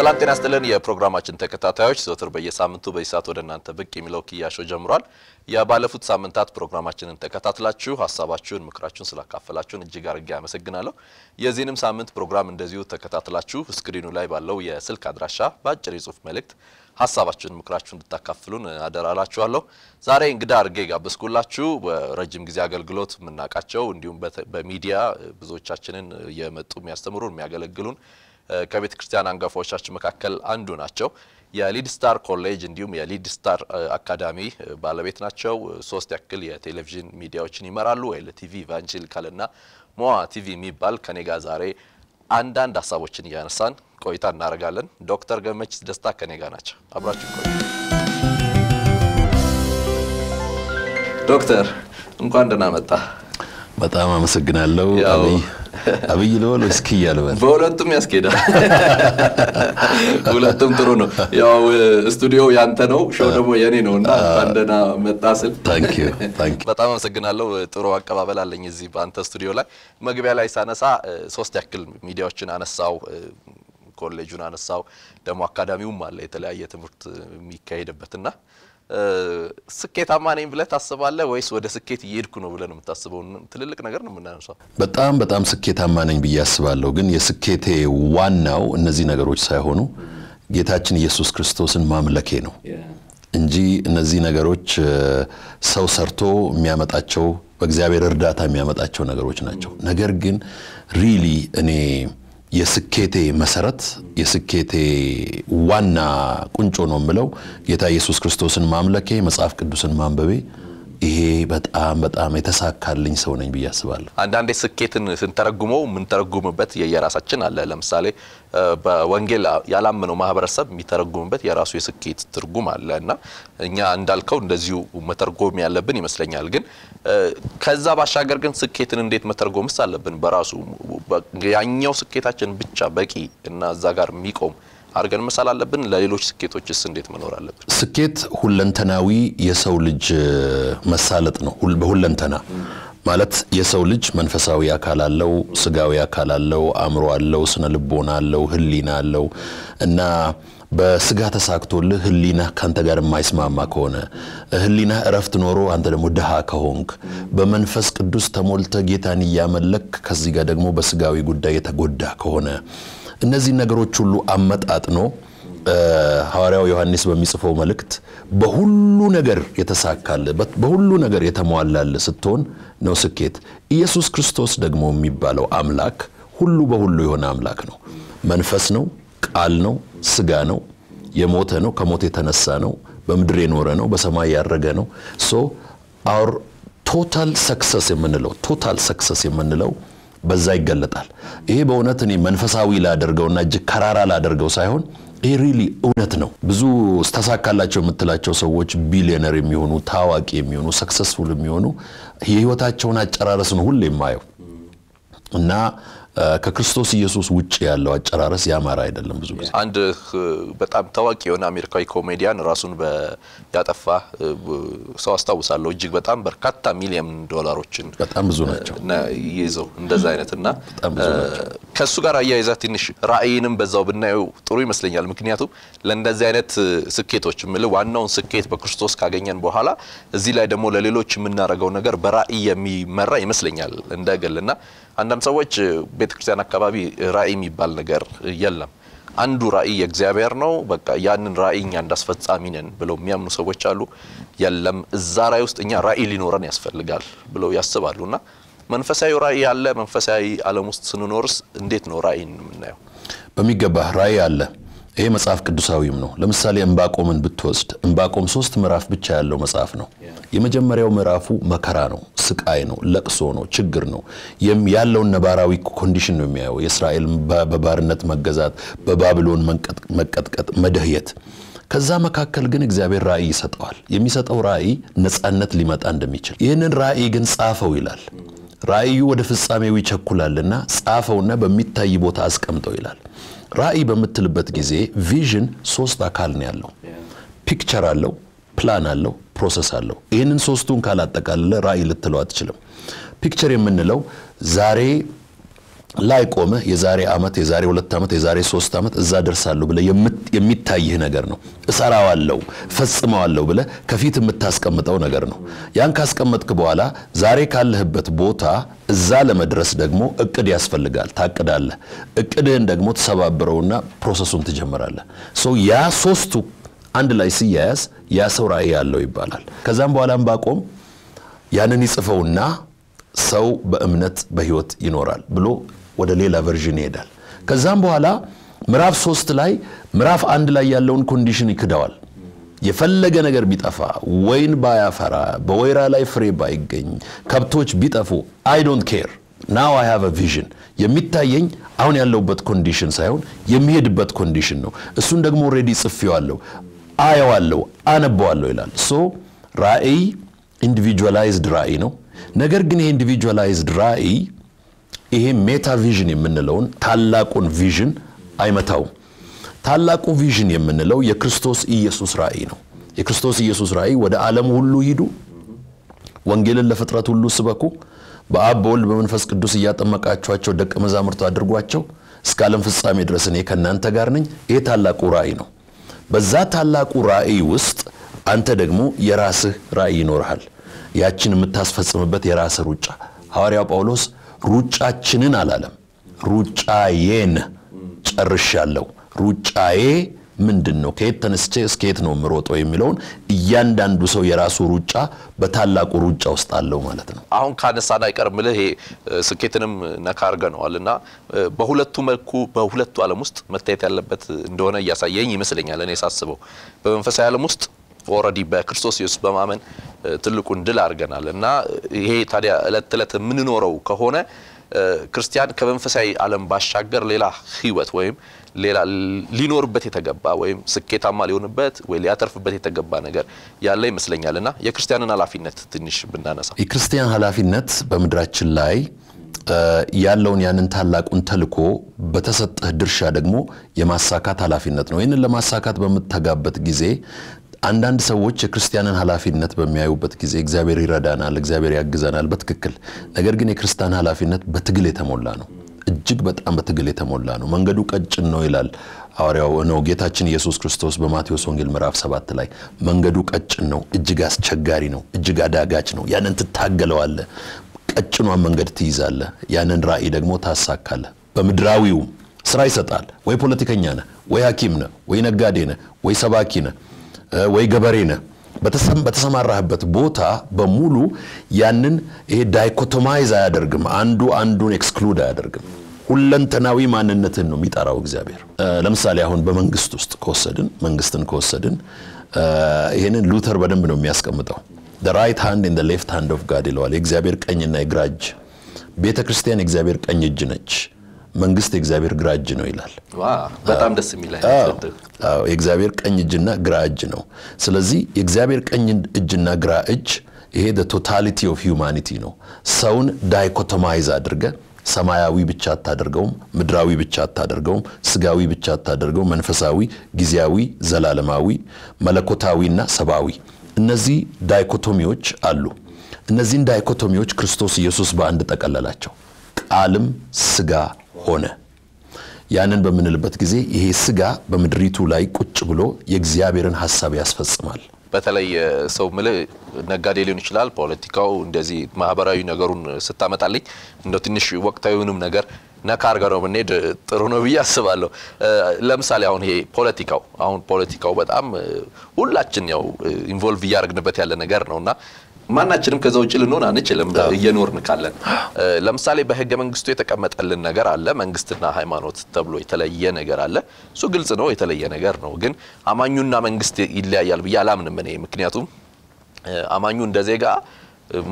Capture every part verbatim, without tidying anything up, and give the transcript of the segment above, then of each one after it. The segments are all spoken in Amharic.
ሰላም ጤና ይስጥልን የፕሮግራማችን ተከታታዮች ዘወትር በየሳምንቱ በኢሳት ወደናንተ በቂ ሚሎኪ ያሾ ጀምሯል ያባለፉት ሳምንታት ፕሮግራማችንን ተከታታላችሁ ሐሳባችሁን ምክራችሁን ስላካፈላችሁን እጅግ አርጋ አመሰግናለሁ የዚህንም ሳምንት ፕሮግራም እንደዚሁ ተከታታላችሁ ስክሪኑ ላይ ባለው የስልክ አድራሻ ባጭር ጽሁፍ መልእክት ሐሳባችሁን ምክራችሁን ተካፍሉን አደራላችኋለሁ ዛሬ እንግዳ አርጌ ጋብስኩላችሁ ረጅም ጊዜ አገልግሎት ምናቃቸው እንዲሁም በሚዲያ ብዙዎቻችንን የመጡ የሚያስተምሩን የሚያገለግሉን ከቤተ ክርስቲያን አንጋፋዎች መካከል አንዱ ናቸው የሊድ ስታር ኮሌጅ እንዲሁም የሊድ ስታር አካዳሚ ባለቤት ናቸው ሶስት ያክል የቴሌቪዥን ሚዲያዎችን ይመራሉ ኤልቲቪ ኢቫንጀሊካልና ሞአ ቲቪ ሚባል ከኔ ጋር ዛሬ አንድ አንድ ሐሳቦችን ያነሳን ቆይታ እናደርጋለን ዶክተር ገመችስ ደስታ ከኔ ጋር ናቸው አብራችሁ ቆዩ ዶክተር እንኳን ደህና መጣ በጣም አመሰግናለሁ አብይ አብይ ለወል እስኪ ያልበል በሁለቱም ያስከዳ ሁለቱም ጥሩ ነው ያው ስቱዲዮ ያንተ ነው ሾው ደግሞ የኔ ነውና አንደና መጣስል ታንክ ዩ ታንክ ዩ በጣም አመሰግናለሁ ጥሩ አቀባበል አለኝ እዚህ ባንተ ስቱዲዮ ላይ መግቢያ ላይ ሳነሳ ሶስት ያክል ሚዲያዎችን አነሳው ኮሌጁን አነሳው ደግሞ አካዳሚውም አለ የተለያየ ትምህርት የሚካሄድበትና ስኬታማ ነኝ ብለ ታስባለ ወይስ ወደ ስኬት ይሄድኩ ነው ብለ ነው የምታስበው ትልልቅ ነገር ነው እናንሳው በጣም በጣም ስኬታማ ነኝ በያስባለሁ ግን የስኬቴ ዋናው እነዚህ ነገሮች ሳይሆኑ ጌታችን ኢየሱስ ክርስቶስን ማምለኬ ነው እንጂ እነዚህ ነገሮች ሰው ሰርቶ የሚያመጣቸው በእግዚአብሔር እርዳታ የሚያመጣቸው ነገሮች ናቸው ነገር ግን ሪሊ እኔ የስኬቴ መሰረት የስኬቴ ዋና ቁንጮ ነው ምለው ጌታ ኢየሱስ ክርስቶስን ማምለኬ መጽሐፍ ቅዱስን ማንበቤ ይሄ በጣም በጣም የተሳካልኝ ሰው ነኝ በያስባለሁ አንድ አንዴ ስኬትን እንተረጉመው ምን ተረጉመበት የየራሳችን አለ ለምሳሌ በወንጌል ያላመነው ማህበረሰብ የሚተረጉመበት የራሱ የስኬት ትርጉም አለና እኛ እንዳልከው እንደዚሁ መተርጎም ያለብን ይመስለኛል ግን ከዛ ባሻገር ግን ስኬትን እንዴት መተርጎምስ አለብን በራሱ ያኛው ስኬታችን ብቻ በቂ እና እዛ ጋር የሚቆም አርገን መሳል አለብን ለሌሎች ስኬቶችስ እንዴት መኖር አለብን ስኬት ሁለንተናዊ የሰው ልጅ መሳለጥ ነው በሁለንተና ማለት የሰው ልጅ መንፈሳዊ አካል አለው ስጋዊ አካል አለው አእምሮ አለው ስነ ልቦና አለው ህሊና አለው እና በስጋ ተሳክቶልህ ህሊና ካንተ ጋር የማይስማማ ከሆነ ህሊና እረፍት ኖሮ አንተ ደግሞ ደሃ ከሆንክ በመንፈስ ቅዱስ ተሞልተህ ጌታን ያመለክ ከዚህ ጋር ደግሞ በስጋዊ ጉዳይ የተጎዳ ከሆነ እነዚህ ነገሮች ሁሉ አመጣጥኖ ሐዋርያው ዮሐንስ በሚጽፈው መልእክት በሁሉ ነገር የተሳካለ በሁሉ ነገር የተሟላለ ስትሆን ነው ስኬት ኢየሱስ ክርስቶስ ደግሞ የሚባለው አምላክ ሁሉ በሁሉ የሆነ አምላክ ነው መንፈስ ነው ቃል ነው ስጋ ነው የሞተ ነው ከሞት የተነሳ ነው በመድር የኖረ ነው በሰማይ ያረገ ነው ሶ our total success የምንለው total success የምንለው በዛ ይገለጣል ይሄ በእውነት እኔ መንፈሳዊ ላደርገውና እጅ ከራራ ላደርገው ሳይሆን ይሄ ሪሊ እውነት ነው ብዙ ተሳካላቸው የምትላቸው ሰዎች ቢሊዮነር የሚሆኑ ታዋቂ የሚሆኑ ሰክሰስፉል የሚሆኑ የህይወታቸውን አጨራረስ ነው ሁሌም ማየው እና ከክርስቶስ ኢየሱስ ውጪ ያለው አጨራረስ ያማራ አይደለም ብዙ ጊዜ አንድ በጣም ታዋቂ የሆነ አሜሪካዊ ኮሜዲያን ራሱን በያጠፋ ሰው አስተዋውሳለሁ እጅግ በጣም በርካታ ሚሊየን ዶላሮችን በጣም ብዙ ናቸው እና ይይዘው እንደዛ አይነትና ከሱ ጋር አያይዛ ትንሽ ራእይንም በዛው ብናዩ ጥሩ ይመስለኛል ምክንያቱም ለእንደዚህ አይነት ስኬቶች ምልህ ዋናውን ስኬት በክርስቶስ ካገኘን በኋላ እዚህ ላይ ደግሞ ለሌሎች ምናረጋው ነገር በራእይ የሚመራ ይመስለኛል እንደገለና አንዳንድ ሰዎች በክርስቲያን አካባቢ ራእይ የሚባል ነገር የለም አንዱ ራእይ የእግዚአብሔር ነው በቃ ያንን ራእይኛ እንዳስፈጻሚ ነን ብለው የሚያምኑ ሰዎች አሉ የለም እዛ ራእይ ውስጥ እኛ ራእይ ሊኖረን ያስፈልጋል ብለው ያስባሉና መንፈሳዊ ራእይ አለ መንፈሳዊ ዓለም ውስጥ ስንኖርስ እንዴት ነው ራእይን ምናየው በሚገባ ራእይ አለ ይሄ መጽሐፍ ቅዱሳዊም ነው ለምሳሌ እንባቆምን ብትወስድ እንባቆም ሶስት ምዕራፍ ብቻ ያለው መጽሐፍ ነው የመጀመሪያው ምዕራፉ መከራ ነው ስቃይ ነው ለቅሶ ነው ችግር ነው ያለው ነባራዊ ኮንዲሽን ነው የሚያዩ እስራኤል በባርነት መገዛት በባቢሎን መቀጥቀጥ መደህየት ከዛ መካከል ግን እግዚአብሔር ራእይ ይሰጣዋል የሚሰጠው ራእይ ነጻነት ሊመጣ እንደሚችል ይሄንን ራእይ ግን ጻፈው ይላል ራእዩ ወደ ፍጻሜው ይቸኩላልና ጻፈውና በሚታይ ቦታ አስቀምጠው ይላል ራእይ በመትልበት ጊዜ ቪዥን ሶስት አካል ነው ያለው ፒክቸር አለው ፕላን አለው ፕሮሰስ አለው ይሄንን ሶስቱን ካላጠቃለለ ራእይ ልትለው አትችልም ፒክቸር የምንለው ዛሬ لا يقومه يزاري آمت يزاري ولت آمت يزاري سوست آمت زادر سالو بلا يمت يمت تايه نجارنو إسرع والله فسم والله بلا كفيت متاسك متاو نجارنو يعني كاسك مت كبوالا زاري كله بتبوتا زال مدرس دجمو أكدي أسفل لقال تأكد الله أكدي إن دجمو تسبب برونا بروسسون تجمر الله سو يا سوستو عند لايسياس يا سورعي الله يبالال كزام بوالام باكم يعني نيسفونا سو بأمنت بهيوت ينورال بلو ودليلا فيرجينيا دال كزام بوالا مراف سوست لاي مراف عند لاي يالون كونديشن يكدوال يفلق نجر بيتافا وين بايا فرا بويرا لاي فري باي جن كابتوش بيتافو I don't care now I have a vision يميتايين አሁን ያለውበት ኮንዲሽን ሳይሆን የሚሄድበት ኮንዲሽን ነው እሱን ደግሞ ኦሬዲ ጽፈዋለሁ አየዋለሁ አነባዋለሁ ይላል ሶ ራእይ ኢንዲቪጁዋላይዝድ ራእይ ነው ነገር ግን ይሄ ኢንዲቪጁዋላይዝድ ራእይ ይሄ ሜታ ቪዥን የምንለውን ታላቁን ቪዥን አይመታው ታላቁ ቪዥን የምንለው የክርስቶስ ኢየሱስ ራእይ ነው የክርስቶስ ኢየሱስ ራእይ ወደ ዓለም ሁሉ ይዱ ወንጌልን ለፍጥረት ሁሉ ስበኩ በአቦል በመንፈስ ቅዱስ ያጠመቃችኋቸው ደቀ መዛሙርት አድርጓቸው እስከ ዓለም ፍጻሜ ድረስ እኔ ከናንተ ጋር ነኝ ይሄ ታላቁ ራእይ ነው በዛ ታላቁ ራእይ ውስጥ አንተ ደግሞ የራስህ ራእይ ይኖርሃል ያችን የምታስፈጽምበት የራስህ ሩጫ ሐዋርያው ጳውሎስ ሩጫችንን አላለም ሩጫዬን ጨርሻለሁ ሩጫዬ ምንድነው ከየተነስቼ እስከየት ነው ምሮጦ የሚለውን እያንዳንዱ ሰው የራሱ ሩጫ በታላቁ ሩጫ ውስጥ አለው ማለት ነው አሁን ካነሳና ይቀርምልህ ይሄ ስኬትንም ነካርገናልና በሁለቱ መልኩ በሁለቱ ዓለም ውስጥ መታየት ያለበት እንደሆነ ያሳየኝ ይመስለኛል እኔ ሳስበው በመንፈሳዊ ዓለም ውስጥ ኦሬዲ በክርስቶስ ኢየሱስ በማመን ትልቁን ድል አርገናልና ይሄ ታዲያ ለተለት ምን ኖረው ከሆነ ክርስቲያን ከመንፈሳዊ ዓለም ባሻገር ሌላ ህይወት ወይም ሌላ ሊኖርበት የተገባ ወይም ስኬታማ ሊሆንበት ወይ ሊያተርፍበት የተገባ ነገር ያለ ይመስለኛልና የክርስቲያንን ኃላፊነት ትንሽ ብናነሳ የክርስቲያን ኃላፊነት በመድራችን ላይ ያለውን ያንን ታላቁን ተልኮ በተሰጠ ድርሻ ደግሞ የማሳካት ኃላፊነት ነው ይሄንን ለማሳካት በመተጋበት ጊዜ አንዳንድ ሰዎች የክርስቲያንን ኃላፊነት በሚያዩበት ጊዜ እግዚአብሔር ይረዳናል እግዚአብሔር ያግዘናል በትክክል ነገር ግን የክርስቲያን ኃላፊነት በትግል የተሞላ ነው እጅግ በጣም በትግል የተሞላ ነው መንገዱ ቀጭን ነው ይላል ሐዋርያው ነው ጌታችን ኢየሱስ ክርስቶስ በማቴዎስ ወንጌል ምዕራፍ ሰባት ላይ መንገዱ ቀጭን ነው እጅግ አስቸጋሪ ነው እጅግ አዳጋች ነው ያንን ተታገለዋል ቀጭኗን መንገድ ትይዛለ ያንን ራእይ ደግሞ ታሳካለ በመድራዊው ስራ ይሰጣል ወይ ፖለቲከኛ ነህ ወይ ሐኪም ነህ ወይ ነጋዴ ነህ ወይ ሰባኪ ነህ ወይ ገበሬና በተሰም በተሰማራህበት ቦታ በሙሉ ያንን ይሄ ዳይኮቶማይዝ ያደርግም አንዱ አንዱን ኤክስክሉድ ያደርግም ሁለንተናዊ ማንነትን ነው የሚጠራው እግዚአብሔር ለምሳሌ አሁን በመንግስት ውስጥ ኮሰድን መንግስትን ኮሰድን ይሄንን ሉተር በደንብ ነው የሚያስቀምጠው the right hand in the left hand of God ይለዋል እግዚአብሔር ቀኝና ይግራጅ ቤተክርስቲያን እግዚአብሔር ቀኝ እጅ ነች መንግስት እግዚአብሔር ግራጅ ነው ይላል ዋው በጣም ደስ የሚል አይነት አዎ እግዚአብሔር ቀኝ እጅና ግራጅ ነው ስለዚህ እግዚአብሔር ቀኝ እጅና ግራጅ ይሄ the totality of humanity ነው ሰውን ዳይኮቶማይዝ አድርገ ሰማያዊ ብቻ አታደርገው ምድራዊ ብቻ አታደርገው ስጋዊ ብቻ አታደርገው መንፈሳዊ ግዚያዊ ዘላለማዊ መለኮታዊና ሰባዊ እነዚህ ዳይኮቶሚዎች አሉ እነዚህ ዳይኮቶሚዎች ክርስቶስ ኢየሱስ በአንድ ተቀለላቸው ዓለም ስጋ ሆነ ያንን በመንልበት ጊዜ ይሄ ስጋ በመድሪቱ ላይ ቁጭ ብሎ የእግዚአብሔርን ሐሳብ ያስፈጽማል በተለይ ሰው ምለ ነጋዴ ሊሆን ይችላል ፖለቲካው እንደዚህ ማህበራዊ ነገሩን ስታመጣልኝ እንደው ትንሽ ወቅታዊውንም ነገር ነካርገረው ምን ደ ጥሩ ነው ብያስባለሁ ለምሳሌ አሁን ይሄ ፖለቲካው አሁን ፖለቲካው በጣም ሁላችን ያው ኢንቮልቭ ያርግንበት ያለ ነገር ነውና ማናችንም ከዛው ጭል ሆነና አንችልም እየኖርን ካለን ለምሳሌ በህገ መንግስቱ የተቀመጠልን ነገር አለ መንግስትና ሃይማኖት ተብሎ የተለየ ነገር አለ እሱ ግልጽ ነው የተለየ ነገር ነው ግን አማኙና መንግስት ይለያያል በያላምንም እኔ ምክንያቱም አማኙ እንደዜጋ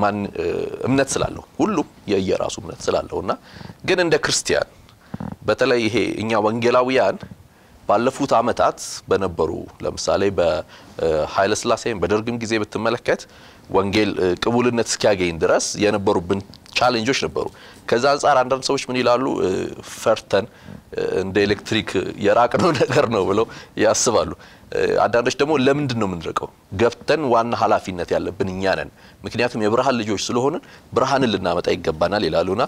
ማን እምነት ስላለው ሁሉ የየራሱ እምነት ስላለውና ግን እንደ ክርስቲያን በተለይ ይሄ እኛ ወንጌላውያን ባለፉት አመታት በነበሩ ለምሳሌ በኃይለ ስላሴም በደርግም ጊዜ በተመለከተ ወንጌል ቅቡልነት እስኪያገኝ ድረስ የነበሩብን ቻሌንጆች ነበሩ ከዛ አንፃር አንዳንድ ሰዎች ምን ይላሉ ፈርተን እንደ ኤሌክትሪክ የራቀነው ነገር ነው ብለው ያስባሉ አንዳንዶች ደግሞ ለምንድን ነው የምንረቀው ገፍተን ዋና ኃላፊነት ያለብን እኛ ነን ምክንያቱም የብርሃን ልጆች ስለሆነ ብርሃንን ልናመጣ ይገባናል ይላሉና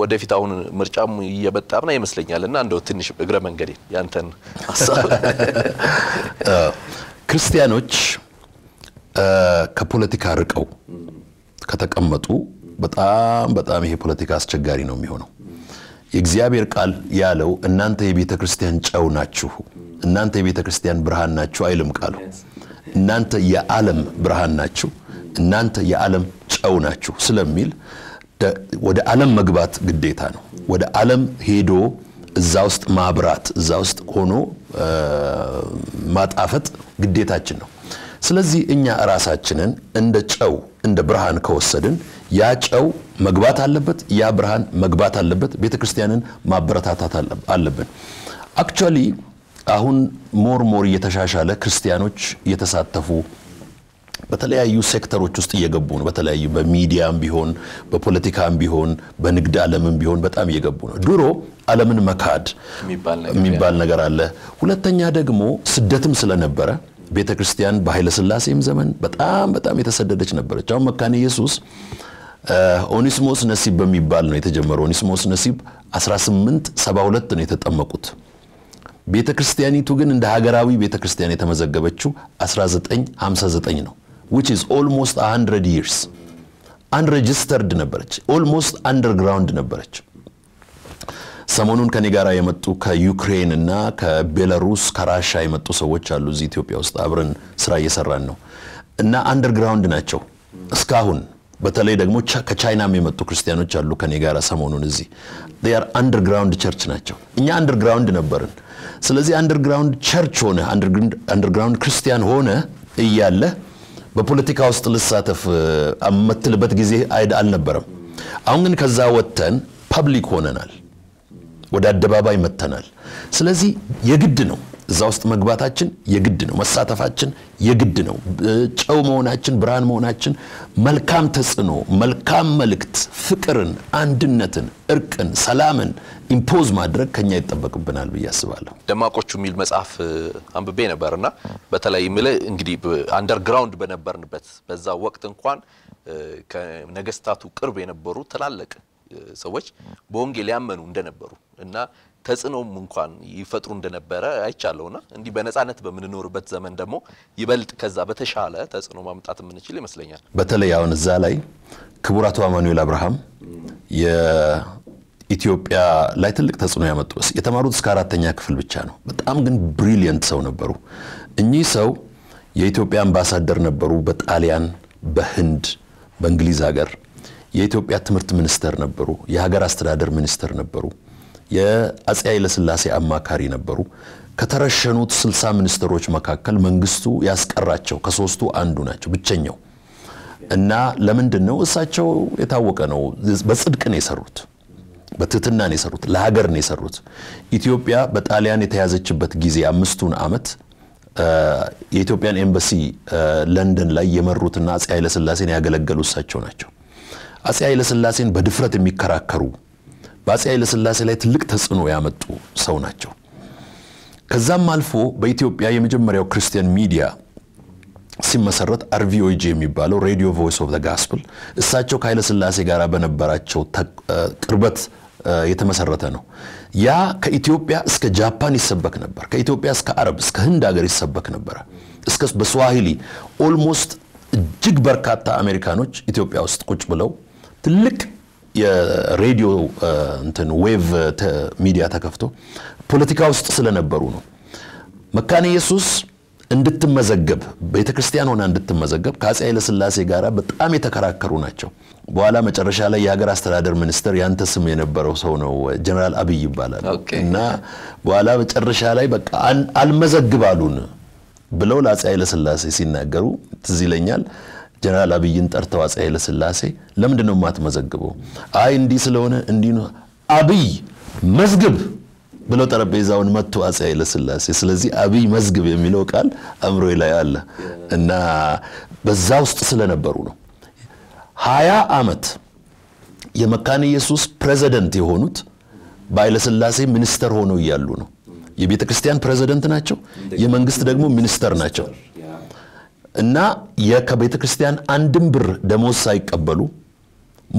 ወደፊት አሁን ምርጫም እየበጣና ይመስለኛልና እንደው ትንሽ እግረ መንገዴ ያንተን ሐሳብ ክርስቲያኖች ከፖለቲካ ርቀው ከተቀመጡ በጣም በጣም ይሄ ፖለቲካ አስቸጋሪ ነው የሚሆነው የእግዚአብሔር ቃል ያለው እናንተ የቤተ ክርስቲያን ጨው ናችሁ እናንተ የቤተ ክርስቲያን ብርሃን ናችሁ አይልም ቃሉ እናንተ የዓለም ብርሃን ናችሁ እናንተ የዓለም ጨው ናችሁ ስለሚል ወደ ዓለም መግባት ግዴታ ነው ወደ ዓለም ሄዶ እዛውስጥ ማብራት እዛውስጥ ሆኖ ማጣፈጥ ግዴታችን ነው ስለዚህ እኛ ራሳችንን እንደ ጨው እንደ ብርሃን ከወሰድን ያ ጨው መግባት አለበት ያ ብርሃን መግባት አለበት ቤተክርስቲያንን ማበረታታት አለበት አክቹአሊ አሁን ሞር ሞር የተሻሻለ ክርስቲያኖች የተሳተፉ በተለያዩ ሴክተሮች ውስጥ እየገቡ ነው በተለያዩ በሚዲያም ቢሆን በፖለቲካም ቢሆን በንግድ ዓለምም ቢሆን በጣም እየገቡ ነው ድሮ ዓለምን መካድ የሚባል ነገር አለ ሁለተኛ ደግሞ ስደትም ስለነበረ ቤተክርስቲያን በኃይለ ስላሴም ዘመን በጣም በጣም የተሰደደች ነበርች አሁን መካነ ኢየሱስ ኦኒስሞስ ነሲብ በሚባል ነው የተጀመረው ኦኒስሞስ ነሲብ አስራ ስምንት ሰባ ሁለት ነው የተጠመቁት ቤተክርስቲያኒቱ ግን እንደ ሀገራዊ ቤተክርስቲያን የተመዘገበችው አስራ ዘጠኝ ሀምሳ ዘጠኝ ነው which is almost one hundred years unregistered ነበርች almost underground ነበርች ሰሞኑን ከኔ ጋር የመጡ ከዩክሬን እና ከቤላሩስ ከራሻ የመጡ ሰዎች አሉ እዚ ኢትዮጵያ ውስጥ አብረን ስራ እየሰራን ነው እና አንደርግራውንድ ናቸው እስካሁን በተለይ ደግሞ ከቻይናም የመጡ ክርስቲያኖች አሉ ከኔ ጋር ሰሞኑን እዚ they are underground church ናቸው እኛ አንደርግራውንድ ነበርን ስለዚህ አንደርግራውንድ ቸርች ሆነ አንደርግራውንድ ክርስቲያን ሆነ እያለ በፖለቲካ ውስጥ ልሳተፍ አመትልበት ጊዜ አይድ አልነበረም አሁን ግን ከዛ ወጥተን ፐብሊክ ሆነናል ወደ አደባባይ መተናል ስለዚህ የግድ ነው እዛው ውስጥ መግባታችን የግድ ነው መሳተፋችን የግድ ነው ጨው መሆናችን ብርሃን መሆናችን መልካም ተጽኖ መልካም መልክት ፍቅርን አንድነትን እርቅን ሰላምን ኢምፖዝ ማድረግ ከኛ ይተበቅብናል በያስባለሁ ደማቆቹ ሚል መጽሐፍ አንብቤ ነበርና በተለይ ምለ እንግዲህ አንደርግራውንድ በነበርንበት በዛ ወቅት እንኳን ከነገስታቱ ቅርብ የነበሩ ተላልቅ ሰዎች ቦንጌል ያመኑ እንደነበሩ እና ተጽኖም እንኳን ይፈጥሩ እንደነበረ አይቻለውና እንዲ በነጻነት በመንኖርበት ዘመን ደግሞ ይበልጥ ከዛ በተሻለ ተጽኖ ማምጣት ምን ይችላል ይመስለኛል በተለይ አሁን እዛ ላይ ክቡራቱ አማኑኤል አብርሃም የኢትዮጵያ ላይ ትልቅ ተጽኖ ያመጡስ የተማሩት እስከ አራተኛ ክፍል ብቻ ነው በጣም ግን ብሪሊየንት ሰው ነበሩ እኚህ ሰው የኢትዮጵያ አምባሳደር ነበሩ በጣሊያን በህንድ በእንግሊዝ ሀገር የኢትዮጵያ ትምህርት ሚኒስተር ነበሩ የሀገር አስተዳደር ሚኒስተር ነበሩ የአፄ ኃይለ ስላሴ አማካሪ ነበሩ ከተረሸኑት ስልሳ ሚኒስተሮች መካከል መንግስቱ ያስቀራቸው ከሶስቱ አንዱ ናቸው ብቸኛው እና ለምንድነው እሳቸው የታወቀ ነው በጽድቅ ነው የሰሩት በትህትና ነው የሰሩት ለሀገር ነው የሰሩት ኢትዮጵያ በጣሊያን የተያዘችበት ጊዜ አምስቱን አመት የኢትዮጵያን ኤምባሲ ለንደን ላይ የመሩትና አፄ ኃይለ ስላሴን ያገለገሉ እሳቸው ናቸው አፄ ኃይለ ስላሴን በድፍረት የሚከራከሩ ባፄ ኃይለ ስላሴ ላይ ትልቅ ተጽኖ ያመጡ ሰው ናቸው ከዛም አልፎ በኢትዮጵያ የመጀመሪያው ክርስቲያን ሚዲያ ሲመሰረት አር ቪ ኦ ጂ የሚባለው Radio Voice of the Gospel እሳቸው ከኃይለ ስላሴ ጋራ በነበራቸው ቅርበት የተመሰረተ ነው ያ ከኢትዮጵያ እስከ ጃፓን ይሰበክ ነበር ከኢትዮጵያ እስከ አረብ እስከ ህንድ ሀገር ይሰበክ ነበር እስከ በስዋሂሊ almost እጅግ በርካታ አሜሪካኖች ኢትዮጵያ ውስጥ ቁጭ ብለው ትልቅ የሬዲዮ እንትን ዌቭ ሚዲያ ተከፍቶ ፖለቲካ ውስጥ ስለነበሩ ነው መካነ ኢየሱስ እንድትመዘገብ ቤተክርስቲያን ሆነ እንድትመዘገብ ከአፄ ኃይለ ስላሴ ጋራ በጣም የተከራከሩ ናቸው በኋላ መጨረሻ ላይ የሀገር አስተዳደር ሚኒስተር ያንተ ስም የነበረው ሰው ነው ጀነራል አብይ ይባላል እና በኋላ መጨረሻ ላይ በቃ አልመዘግባሉን ብለው ለአፄ ኃይለ ስላሴ ሲናገሩ ትዝይለኛል ጀነራል አብይን ጠርተው አፄ ኃይለ ስላሴ ለምን እንደው ማትመዘግበው አይ እንዲ ስለሆነ እንዲ ነው አብይ መዝግብ ብለው ጠረጴዛውን መጥቶ አፄ ኃይለ ስላሴ ስለዚህ አብይ መዝግብ የሚለው ቃል አምሮይ ላይ አለ እና በዛው ውስጥ ስለነበሩ ነው ሃያ አመት የመካነ ኢየሱስ ፕሬዝዳንት የሆኑት ባይለ ስላሴ ሚኒስተር ሆኖ ይያሉ ነው የቤተ ክርስቲያን ፕሬዝዳንት ናቸው የመንግስት ደግሞ ሚኒስተር ናቸው እና የከቤተ ክርስቲያን አንድም ብር ደሞዝ ሳይቀበሉ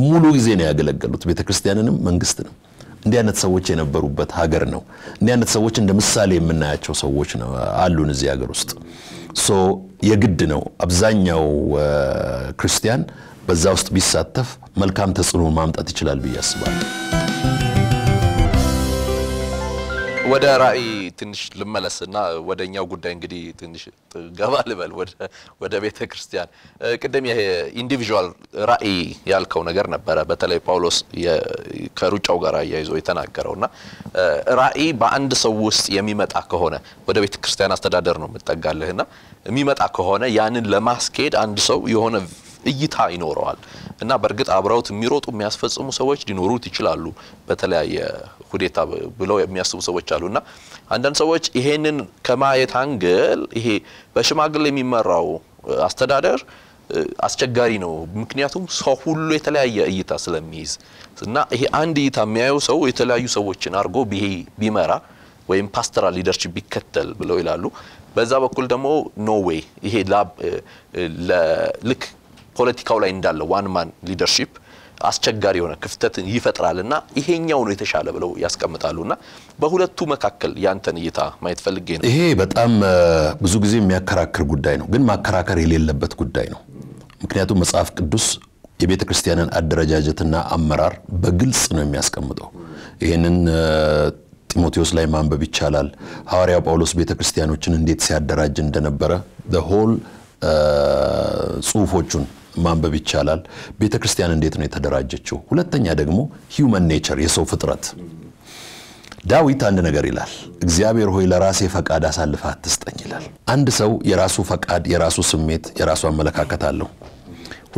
ሙሉ ጊዜ ነው ያገለገሉት ቤተ ክርስቲያንንም መንግስትንም እንዲህ አይነት ሰዎች የነበሩበት ሀገር ነው እንዲህ አይነት ሰዎች እንደምሳሌ የምናያቸው ሰዎች ነው አሉን እዚህ ሀገር ውስጥ ሶ የግድ ነው አብዛኛው ክርስቲያን በዛ ውስጥ ቢሳተፍ መልካም ተጽዕኖ ማምጣት ይችላል ብዬ አስባለሁ ወደ ራእይ ትንሽ ልመለስና ወደኛው ጉዳይ እንግዲህ ትንሽ ገባለበል ወደ ወደ ቤተ ክርስቲያን ቀደም ይሄ ኢንዲቪጁዋል ራእይ ያልከው ነገር ነበር በተለይ ጳውሎስ ከሩጫው ጋር ያይዞ የተናገረውና ራእይ በአንድ ሰው ውስጥ የሚመጣ ከሆነ ወደ ቤተ ክርስቲያን አስተዳደር ነው መጣጋለህና የሚመጣ ከሆነ ያንን ለማስኬድ አንድ ሰው የሆነ እይታ ይኖራል እና በርግጥ አብራውት የሚሮጡ የሚያስፈጽሙ ሰዎች ሊኖሩት ይችላሉ በተለያየ ሁዴታ ብለው የሚያስቡ ሰዎች አሉና አንዳንድ ሰዎች ይሄንን ከማየት አንግል ይሄ በሽማግሌ የሚመራው አስተዳደር አስቸጋሪ ነው ምክንያቱም ሰው ሁሉ የተለያየ እይታ ስለሚይዝ እና ይሄ አንድ እይታ የሚያዩ ሰው የተለያዩ ሰዎችን አርጎ ቢመራ ወይም ፓስተራል ሊደርሺፕ ቢከተል ብለው ይላሉ በዛ በኩል ደግሞ ኖ ዌይ ይሄ ላብ ለልክ ፖለቲካው ላይ እንዳለ ዋን ማን ሊደርሺፕ አስቸጋሪ ሆነ ክፍተት ይፈጥራልና ይሄኛው ነው የተሻለ ብለው ያስቀምጣሉና በሁለቱ መካከል ያንተን ይታ ማየት ፈልጌ ነው ይሄ በጣም ብዙ ጊዜ የሚያከራክር ጉዳይ ነው ግን ማከራከር የሌለበት ጉዳይ ነው ምክንያቱም መጽሐፍ ቅዱስ የቤተ ክርስቲያንን አደረጃጀትና አመራር በግልጽ ነው የሚያስቀምጠው ይሄንን ጢሞቴዎስ ላይ ማንበብ ይቻላል ሐዋርያው ጳውሎስ ቤተ ክርስቲያኖችን እንዴት ሲያደራጅ እንደነበረ the whole ጽሁፎቹን ማንበብ ይቻላል ቤተ ክርስቲያን እንዴት ነው የተደራጀችው ሁለተኛ ደግሞ human nature የሰው ፍጥረት ዳዊት አንድ ነገር ይላል እግዚአብሔር ሆይ ለራሴ ፈቃድ አሳልፈህ አትስጠኝ ይላል አንድ ሰው የራሱ ፈቃድ የራሱ ስሜት የራሱ አመለካከት አለው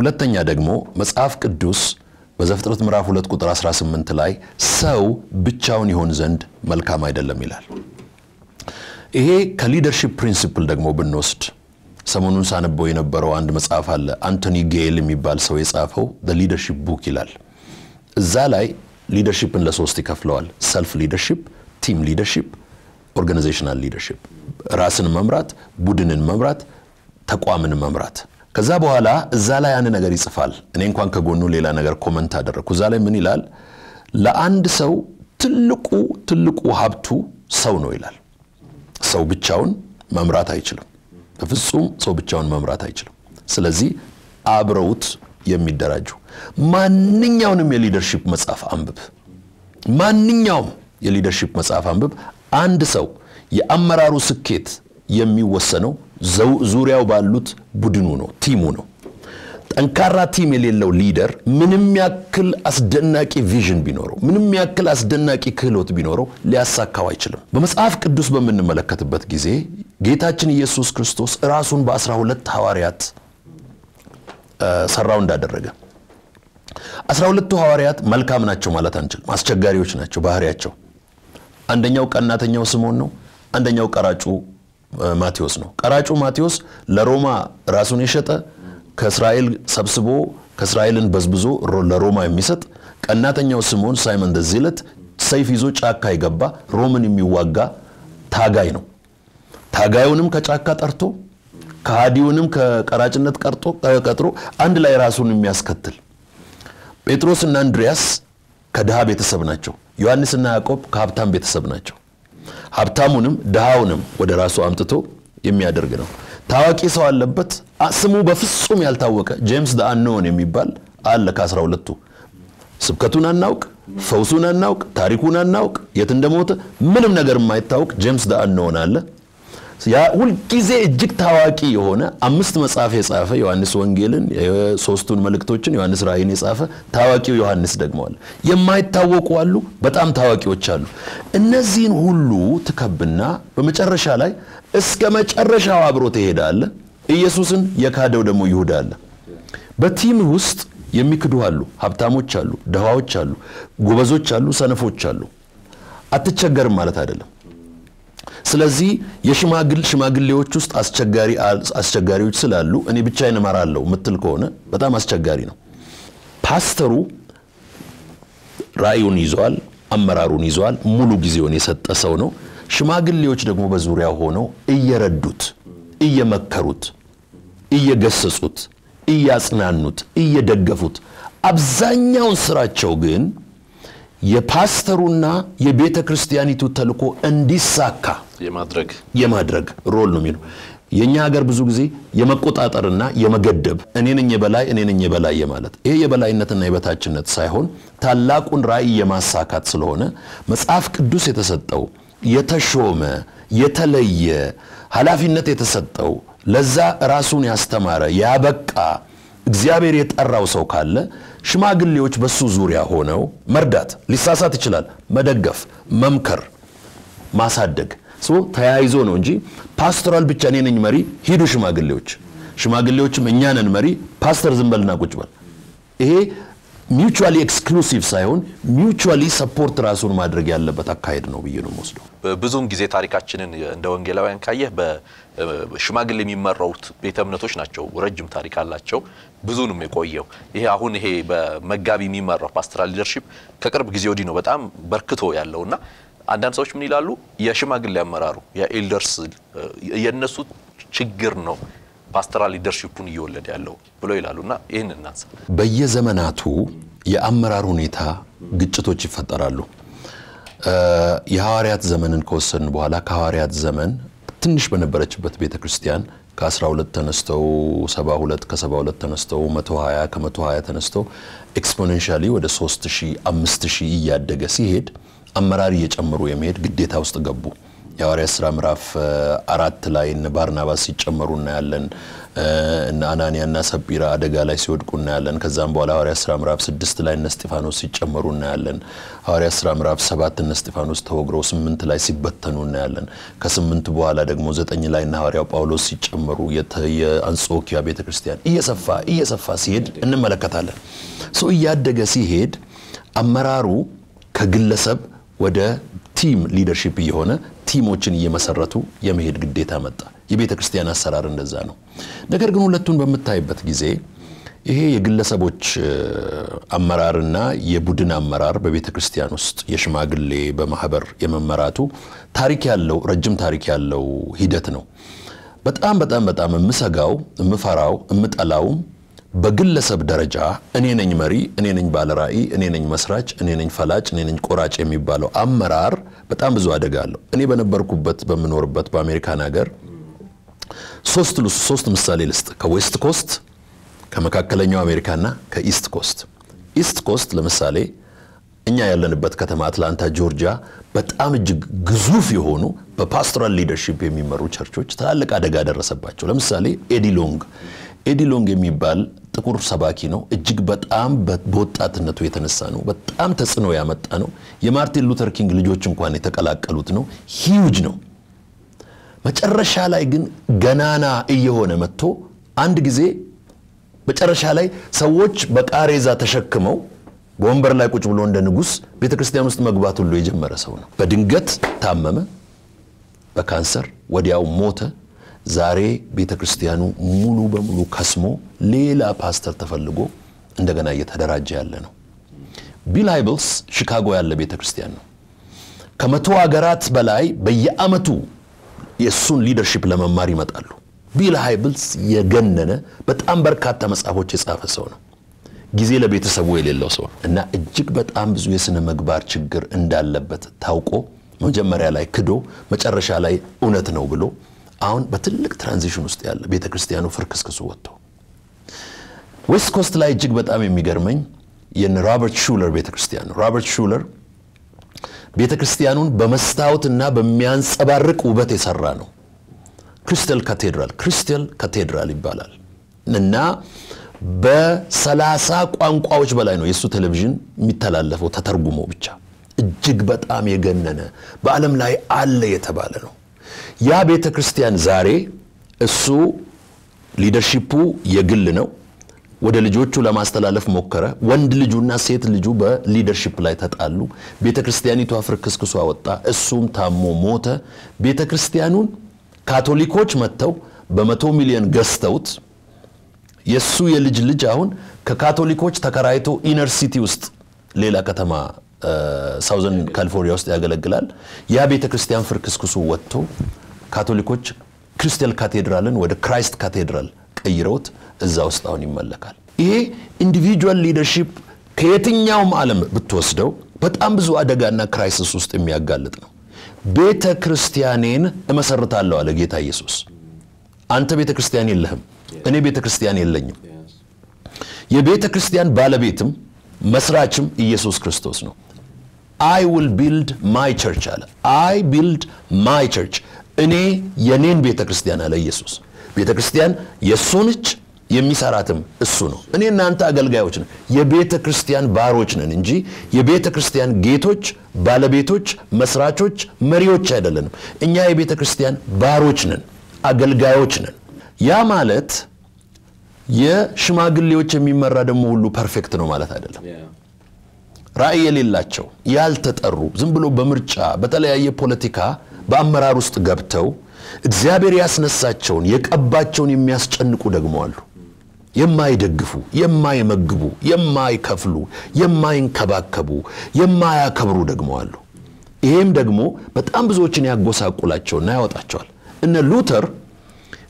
ሁለተኛ ደግሞ መጽሐፍ ቅዱስ በዘፍጥረት ምዕራፍ ሁለት ቁጥር አስራ ስምንት ላይ ሰው ብቻውን ይሆን ዘንድ መልካም አይደለም ይላል ይሄ ከሊደርሺፕ ፕሪንሲፕል ደግሞ ብንወስድ ሰሞኑን ሳነበው የነበረው አንድ መጽሐፍ አለ አንቶኒ ጌል የሚባል ሰው የጻፈው the leadership book ይላል እዛ ላይ ሊደርሺፕን ለሶስት ይከፍለዋል self leadership team leadership organizational leadership ራስን መምራት ቡድንን መምራት ተቋምን መምራት ከዛ በኋላ እዛ ላይ አንድ ነገር ይጽፋል እኔ እንኳን ከጎኑ ሌላ ነገር ኮሜንት አደረኩ እዛ ላይ ምን ይላል ለአንድ ሰው ትልቁ ትልቁ ሀብቱ ሰው ነው ይላል ሰው ብቻውን መምራት አይችልም በፍጹም ሰው ብቻውን መምራት አይችልም ስለዚህ አብረውት የሚደራጁ ማንኛውንም የሊደርሺፕ መጽሐፍ አንብብ ማንኛውም የሊደርሺፕ መጽሐፍ አንብብ አንድ ሰው የአመራሩ ስኬት የሚወሰነው ዙሪያው ባሉት ቡድኑ ነው ቲሙ ነው ጠንካራ ቲም የሌለው ሊደር ምንም ያክል አስደናቂ ቪዥን ቢኖረው ምንም ያክል አስደናቂ ክህሎት ቢኖረው ሊያሳካው አይችልም በመጽሐፍ ቅዱስ በመንመለከትበት ጊዜ ጌታችን ኢየሱስ ክርስቶስ ራሱን በ12 ሐዋርያት ሰራው እንዳደረገ አስራ ሁለቱ ሐዋርያት መልካም ናቸው ማለት አንችልም አስቸጋሪዎች ናቸው ባህሪያቸው አንደኛው ቀናተኛው ስምዖን ነው አንደኛው ቀራጩ ማቴዎስ ነው ቀራጩ ማቴዎስ ለሮማ ራሱን የሸጠ ከእስራኤል ሰብስቦ ከእስራኤልን በዝብዞ ለሮማ የሚሰጥ ቀናተኛው ስምዖን ሳይመን ዘዚለት ሰይፍ ይዞ ጫካ ይገባ ሮምን የሚዋጋ ታጋይ ነው ታጋዩንም ከጫካ ጠርቶ ከሃዲውንም ከቀራጭነት ቀርጦ ቀጥሮ አንድ ላይ ራሱን የሚያስከትል ጴጥሮስና አንድሪያስ ከደሃ ቤተሰብ ናቸው ዮሐንስና ያዕቆብ ከሀብታም ቤተሰብ ናቸው ሀብታሙንም ደሃውንም ወደ ራሱ አምጥቶ የሚያደርግ ነው ታዋቂ ሰው አለበት ስሙ በፍጹም ያልታወቀ ጄምስ ዳ አንኖን የሚባል አለ ከአስራ ሁለቱ ስብከቱን አናውቅ ፈውሱን አናውቅ ታሪኩን አናውቅ የት እንደሞተ ምንም ነገር የማይታወቅ ጄምስ ዳ አንኖን አለ ያ ሁሉ ጊዜ እጅግ ታዋቂ የሆነ አምስት መጻሕፍት የጻፈ ዮሐንስ ወንጌልን ሶስቱን መልእክቶችን ዮሐንስ ራእይን የጻፈ ታዋቂው ዮሐንስ ደግሞ አለ የማይታወቁ አሉ በጣም ታዋቂዎች አሉ እነዚህን ሁሉ ተከብና በመጨረሻ ላይ እስከ መጨረሻው አብሮት ይሄዳል ኢየሱስን የካደው ደግሞ ይሁዳ አለ በቲም ውስጥ የሚክዱ አሉ ሀብታሞች አሉ ደሃዎች አሉ ጎበዞች አሉ ሰነፎች አሉ አትቸገርም ማለት አይደለም ስለዚህ የሽማግል ሽማግሌዎች ውስጥ አስቸጋሪ አስቸጋሪዎች ስላሉ እኔ ብቻዬን ማራለሁ ምትል ከሆነ በጣም አስቸጋሪ ነው ፓስተሩ رأيون يزوال أمرارون يزوال ملو جزيوني ستسونو شماغل ليوش دقمو بزوريا هونو إيا ردوت إيا مكروت إيا قسسوت إيا أسنانوت إيا دقفوت أبزانيون سراتشو جين يباسترونا يبيتا كريستياني تتلقو اندي ساكا يمادرق يمادرق رول نمينو ينياغر بزوغزي يمكوت آترنا يمجدب انين يبلاي انين يبلاي يمالت ايه يبلاي انتنا يبتاچنت سايهون تالاقون رأي يما ساكات سلونا مسعاف قدوس يتسدتو يتشوم يتلي حلافينت يتسدتو لذا راسون يستمار يابقى እግዚአብሔር የጠራው ሰው ካለ ሽማግሌዎች በሱ ዙሪያ ሆነው መርዳት ሊሳሳት ይችላል መደገፍ መምከር ማሳደግ ሶ ተያይዞ ነው እንጂ ፓስቶራል ብቻ እኔ ነኝ መሪ ሂዱ ሽማግሌዎች ሽማግሌዎችም እኛ ነን መሪ ፓስተር ዝም በልና ቁጭ በል ይሄ mutually exclusive ሳይሆን mutually support ራሱን ማድረግ ያለበት አካሄድ ነው ብዬ ነው ወስዶ ብዙም ጊዜ ታሪካችንን እንደ ወንጌላውያን ካየ በሽማግሌ የሚመረውት ቤተ እምነቶች ናቸው ረጅም ታሪክ አላቸው ብዙ ነው የሚቆየው ይሄ አሁን ይሄ በመጋቢ የሚመረው ፓስተራል ሊደርሺፕ ከቅርብ ጊዜ ወዲህ ነው በጣም በርክቶ ያለውና አንዳንድ ሰዎች ምን ይላሉ የሽማግሌ ያመራሩ የኤልደርስ የነሱ ችግር ነው ፓስተራል ሊደርሺፑን ይወለድ ያለው ብሎ ይላሉና ይሄንን እናንሳ በየዘመናቱ የአመራር ሁኔታ ግጭቶች ይፈጠራሉ የሐዋርያት ዘመንን ከወሰን በኋላ ከሐዋርያት ዘመን ትንሽ በነበረችበት ቤተክርስቲያን ከ12 ተነስተው ሰባ ሁለት ከ72 ተነስተው መቶ ሃያ ከ120 ተነስተው ኤክስፖኔንሻሊ ወደ ሶስት ሺህ አምስት ሺህ ያደገ ሲሄድ አመራር እየጨመሩ የሚሄድ ግዴታ ውስጥ ገቡ የሐዋርያ ሥራ ምዕራፍ አራት ላይ እነ ባርናባስ ይጨመሩና ያለን እነ አናንያና ሰጲራ አደጋ ላይ ሲወድቁና ያለን ከዛም በኋላ ሐዋርያ ሥራ ምዕራፍ ስድስት ላይ እነ እስጢፋኖስ ይጨመሩና ያለን ሐዋርያ ሥራ ምዕራፍ ሰባት እነ እስጢፋኖስ ተወግረው ስምንት ላይ ሲበተኑና ያለን ከስምንት በኋላ ደግሞ ዘጠኝ ላይ እነ ሐዋርያው ጳውሎስ ሲጨመሩ የአንጾኪያ ቤተክርስቲያን እየሰፋ እየሰፋ ሲሄድ እንመለከታለን ሶ እያደገ ሲሄድ አመራሩ ከግለሰብ ወደ ቲም ሊደርሺፕ ይሆነ ቲሞችን እየመሰረቱ የመሄድ ግዴታ መጣ የቤተ ክርስቲያን አሰራር እንደዛ ነው ነገር ግን ሁለቱን በመታይበት ጊዜ ይሄ የግለሰቦች አመራርና የቡድን አመራር በቤተ ክርስቲያን ውስጥ የሽማግሌ በማህበር የመመራቱ ታሪክ ያለው ረጅም ታሪክ ያለው ሂደት ነው በጣም በጣም በጣም ምሰጋው ምፈራው ምጣላው በግለሰብ ደረጃ እኔ ነኝ መሪ እኔ ነኝ ባለራይ እኔ ነኝ መስራች እኔ ነኝ ፈላጭ እኔ ነኝ ቆራጭ የሚባለው አመራር በጣም ብዙ አደጋለሁ እኔ በነበርኩበት በመኖርበት በአሜሪካን ሀገር ሶስት ሉስ ሶስት ምሳሌ ልስጥ ከዌስት ኮስት ከመካከለኛው አሜሪካና ከኢስት ኮስት ኢስት ኮስት ለምሳሌ እኛ ያለንበት ከተማ አትላንታ ጆርጂያ በጣም እጅግ ግዙፍ የሆኑ በፓስቶራል ሊደርሺፕ የሚመሩ ቸርቾች ታላቅ አደጋ ደረሰባቸው ለምሳሌ ኤዲ ሎንግ ኤዲ ሎንግ የሚባል ጥቁር ሰባኪ ነው እጅግ በጣም በወጣትነቱ የተነሳ ነው በጣም ተጽኖ ያመጣ ነው የማርቲን ሉተር ኪንግ ልጆች እንኳን የተቀላቀሉት ነው ሂዩጅ ነው መጨረሻ ላይ ግን ገናና እየሆነ መጥቶ አንድ ጊዜ መጨረሻ ላይ ሰዎች በቃሬዛ ተሸክመው ወንበር ላይ ቁጭ ብሎ እንደ ንጉስ ቤተክርስቲያን ውስጥ መግባት ሁሉ የጀመረ ሰው ነው በድንገት ታመመ በካንሰር ወዲያው ሞተ ዛሬ ቤተክርስቲያኑ ሙሉ በሙሉ ከስሞ ሌላ ፓስተር ተፈልጎ እንደገና እየተደራጀ ያለ ነው ቢል ሃይብልስ ቺካጎ ያለ ቤተክርስቲያን ነው ከመቶ ሀገራት በላይ በየአመቱ የሱን ሊደርሺፕ ለመማር ይመጣሉ ቢል ሃይብልስ የገነነ በጣም በርካታ መጻፎች የጻፈ ሰው ነው ጊዜ ለቤተሰቡ የሌለው ሰው እና እጅግ በጣም ብዙ የስነ መግባር ችግር እንዳለበት ታውቆ መጀመሪያ ላይ ክዶ መጨረሻ ላይ ኡነት ነው ብሎ አሁን በትልቅ ትራንዚሽን ውስጥ ያለ ቤተክርስቲያኑ ፍርክስክሱ ወጥቶ ዌስት ኮስት ላይ እጅግ በጣም የሚገርመኝ የነ ሮበርት ሹለር ቤተክርስቲያን ሮበርት ሹለር ቤተክርስቲያኑን በመስታወትና በሚያንጸባርቅ ውበት የሰራ ነው ክሪስታል ካቴድራል ክሪስታል ካቴድራል ይባላል እና በሰላሳ ቋንቋዎች በላይ ነው የሱ ቴሌቪዥን የሚተላለፈው ተተርጉሞ ብቻ እጅግ በጣም የገነነ በአለም ላይ አለ የተባለ ነው ያ ቤተክርስቲያን ዛሬ እሱ ሊደርሺፑ የግል ነው ወደ ልጆቹ ለማስተላለፍ ሞከረ ወንድ ልጁና ሴት ልጁ በሊደርሺፕ ላይ ተጣሉ ቤተክርስቲያኒቱ አፍርክስክሱ አወጣ እሱም ታሞ ሞተ ቤተክርስቲያኑን ካቶሊኮች መተው በመቶ ሚሊዮን ገስተውት የሱ የልጅ ልጅ አሁን ከካቶሊኮች ተከራይቶ ኢነር ሲቲ ውስጥ ሌላ ከተማ Southern California است اگر لگلال یا بیت کریستیان فرکس کسوت تو کاتولیکوچ کریستال کاتیدرالن و د کرایست کاتیدرال ایروت زاوست آنی ملکال. یه individual leadership که تینجام عالم بتوسط دو، بات امبزو آدگانه کرایست است میاگالد نم. بیت کریستیانین اما سرطالله علیت ایسوس. آنتا بیت کریستیانی لهم، آنی بیت کریستیانی لیم. یه بیت کریستیان بالا بیتم مسراتم ایسوس کریستوس نم. I will build my church. I build my church. Ane yanen beta Christian ala Jesus. Beta Christian yesunich yemisaratem esuno. Ane nanta agalgayochna. Ye beta Christian barochna ninji. Ye beta Christian getoch, balabetoch, masrachoch, marioch aydalenum. Enya ye beta Christian barochna, agalgayochna. Ya malet ye shmagilloch yemimerra demo hullu perfect no malet aydelem. رأي لله شو يالتتقرو زنبلو بمرجع بتلاقي أي politica بأمر روست جابتو تزابير ياسن الساتشون يك أباتشون يمياسشن كودا جمالو يما يدقفو يما يمجبو يما يكفلو يما ينكباكبو يما يكبرو دا جمالو إيهم دا جمو بتأمبزوتشني أجوسا كولاتشون ناوت أشوال إن لوثر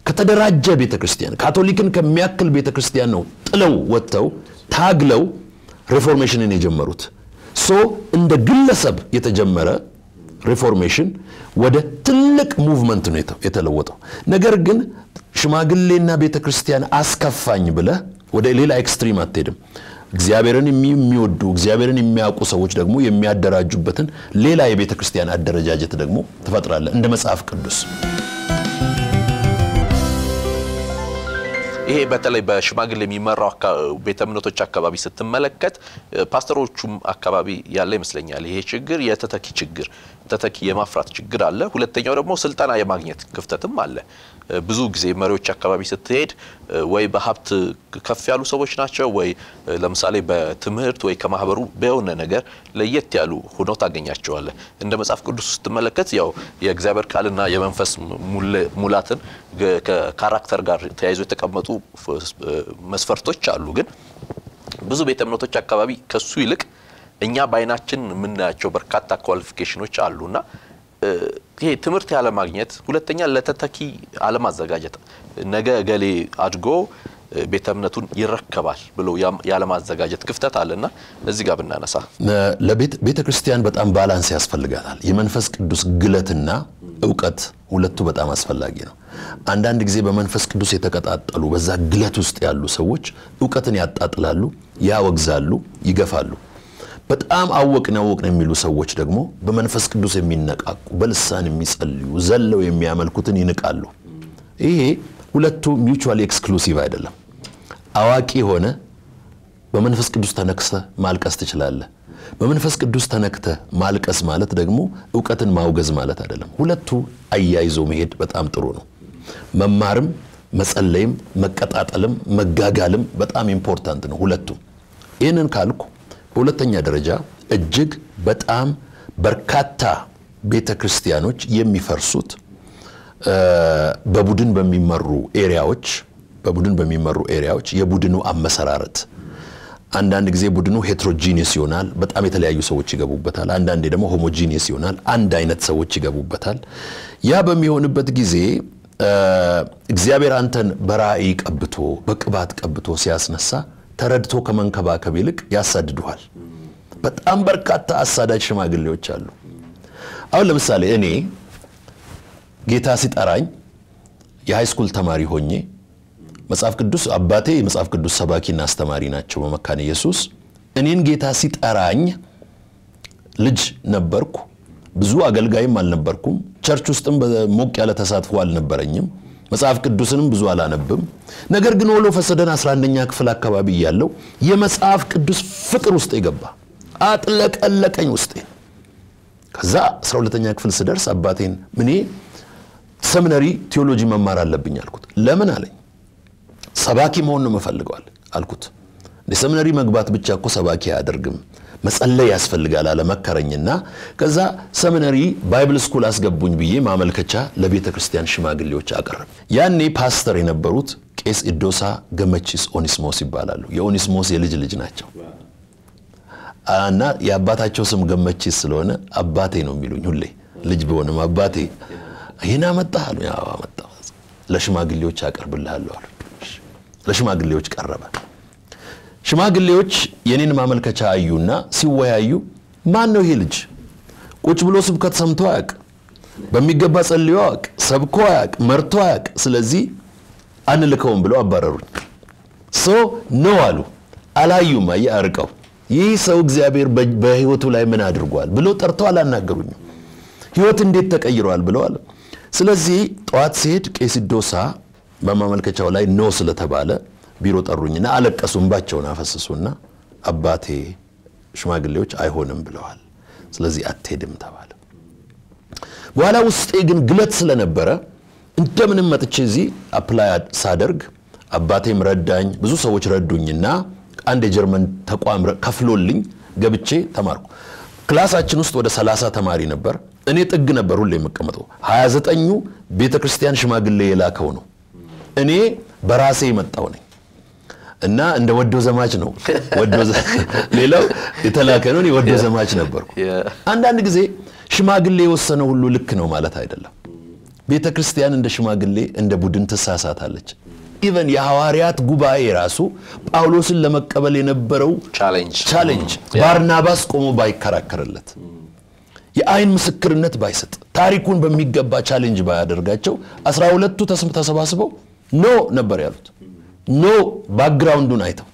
كتدرج بيتا كريستيان كاثوليكن كمياكل بيتا كريستيانو تلو وتو تاجلو reformation ini jemmarut, so inda gila sab yata jemmara reformation, wada telak movement neta, yata lawata. Nagar gen, shuma gila na beta Kristian askafany bela, wada ilila extrema terim. Gziaberani mi miodu, gziaberani mi aku sawuj dagmu, ya mi adara jubbatan, lila ya beta Kristian adara jajat dagmu, tafatra Allah, inda masaf kardus. إيه بتلاقي بشماغ اللي ميمر أكا بيتمنو تشكا بابي ست ملكات باسترو شوم أكا بابي يالله مثلين يالله يشجر يتتكي يشجر تتكي يما فرات يشجر الله ولا تجارب مو سلطانة يا مغنيت كفتة ماله بزوج زي مرو تشكا بابي ستيد وي بحبت كافي على سويش ناشة وي لمسالي بتمرت وي كما هبرو بيونا نجار ليت يالو خنو تاجنيا شواله عندما سافك دوس ست ملكات ياو يجزبر كالنا يمنفس مول مولاتن ككاركتر جار تعيزو تكمل تو مسفرتوش شالوجن بزو بيتمنو تشكابي كسويلك إنيا بيناتشن من شبركاتا كواليفيكيشنو شالونا هي تمرتي على مغنيت ولا تنيا لتتكي على مزجاجة نجا قالي أرجو بيتمنتون يركبال بلو يا على مزجاجة كفتة علىنا الزجاج بالناسة لبيت بيت كريستيان بتأم بالانس يسفل جدال يمنفس دوس قلتنا أوقات ولا تبت أم أسفل لاجينا عندنا دكزي بمنفس كدوس يتكتات قالوا بس قلتوس تقالوا سوتش أوقاتني أتقالوا يا وجزالوا يقفالوا بتأم أوك نوك نميلو سوتش دقمو بمنفس كدوس منك أكو بلسان ميسألوا زلوا يميعمل كتني نقالوا إيه ولا تو mutually exclusive هيدا أواكي هنا بمنفس كدوس تناكسة مالك استشلالة بمنفس كدوس تناكتة مالك أسمالة دقمو أوقاتن ما وجزمالة هيدا ولا تو أيّا يزوميت بتأم ترونه ممارم مسألهم مكتات علم مجاج علم بتأم important إنه ولتو إينن كالكو ولتني درجة الجج بتأم بركاتا بيتا كريستيانوش يمي فرسوت ببودن بميمرو إيرياوش ببودن بميمرو إيرياوش يبودنو أم مسرارت عندنا كذي بودنو heterogeneous يونال بتأم يتلاقي يسوي شيء جابوب بتال عندنا دمو homogeneous يونال عندنا ينتسوي شيء جابوب بتال يا بميون بتجزي እግዚአብሔር አንተን በራእይ ቀብቶ በቅባት ቀብቶ ሲያስነሳ ተረድቶ ከመንከባከብ ይልቅ ያሳድዱሃል በጣም በርካታ አሳዳጅ ሽማግሌዎች አሉ አሁን ለምሳሌ እኔ ጌታ ሲጠራኝ የሃይስኩል ተማሪ ሆኜ መጽሐፍ ቅዱስ አባቴ መጽሐፍ ቅዱስ ሰባኪና አስተማሪ ናቸው በመካነ ኢየሱስ እኔን ጌታ ሲጠራኝ ልጅ ነበርኩ ብዙ አገልጋይም አልነበርኩም ቸርች ውስጥም በሞቅ ያለ ተሳትፎ አልነበረኝም መጽሐፍ ቅዱስንም ብዙ አላነብም ነገር ግን ወሎ ፈሰደን አስራ አንደኛ ክፍል አካባቢ ያለው የመጽሐፍ ቅዱስ ፍቅር ውስጥ ይገባ አጥለቀለቀኝ ውስጥ ከዛ አስራ ሁለተኛ ክፍል ስደርስ አባቴን ምኔ ሰሚናሪ ቲዮሎጂ መማር አለብኝ አልኩት ለምን አለኝ ሰባኪ መሆን ነው መፈልገው አልኩት ለሰሚናሪ መግባት ብቻ እኮ ሰባኪ አያደርግም مسألة يسفل جالا لما كرنينا كذا سمنري بايبل سكول أسجبون بيه مع ملكتها لبيت كريستيان شماغليو تأجرب يعني باسترين بروت كيس الدوسا جمتشيس أونيسموس يبالالو يا أونيسموس يلج لجناتهم أنا يا باتي شوسم Gemechis سلونا أباتي نميلو نولي لجبونا ما باتي هنا متاهل يا متاهز ليش ما قليو تشاكر بالله اللور ليش ما قليو تكربه شو ما قليو تش يعني ما ملك تشايونا سوى يايو ما إنه هيلج وتبلو سبكت سمتواك بميجباس الليواك سبكواك مرتواك سلزي أنا اللي كون بلو أبررون so نوالو على يوم ما يأركو يسوع زابير بهيوتو لا من أدرقوال بلو ترتوال أنا قروني هيوت نديت تكأيروال بلو على سلزي توات سيد كيس الدوسا بما ملك تشاولاي نوصلة تباله بيروت أروني نعلك أسمباتشون أفسسونا أباتي شو ما قليوش أيهونم بلو على سلزي أتهدم تباله وعلى وستيجن قلت سلنا برا أنت من ما تجزي أبلايات صادرج أباتي مردان بزوج سويش ردوني نا عند جرمن تقوام كفلولين قبل شيء تمارك كلاس أتشنوس تودا سلاسة تماري نبر أني تجن برول لي مكمتو هايزت أنيو بيت كريستيان شو ما قل لي لا كونه أني براسي متاوني أنا عند ودو زماجنو ودو ز ليلا يتلاكنوني ودو زماجن نبر عند عندك زي شو ما قل لي وصلنا ولو لكنه مالت هاي دللا بيتا كريستيان عند شو ما قل لي عند بودن تساسات هالج even يا هواريات جوباي راسو باولوس لما قبل ينبروا challenge challenge بارناباس قومو باي كراكرلت يا عين مسكرنت بايسط تاريخون بميغبا challenge بايادرغاچو አስራ ሁለት تو ተሰባስበው no ነበር ያሉት no background-ን አይተው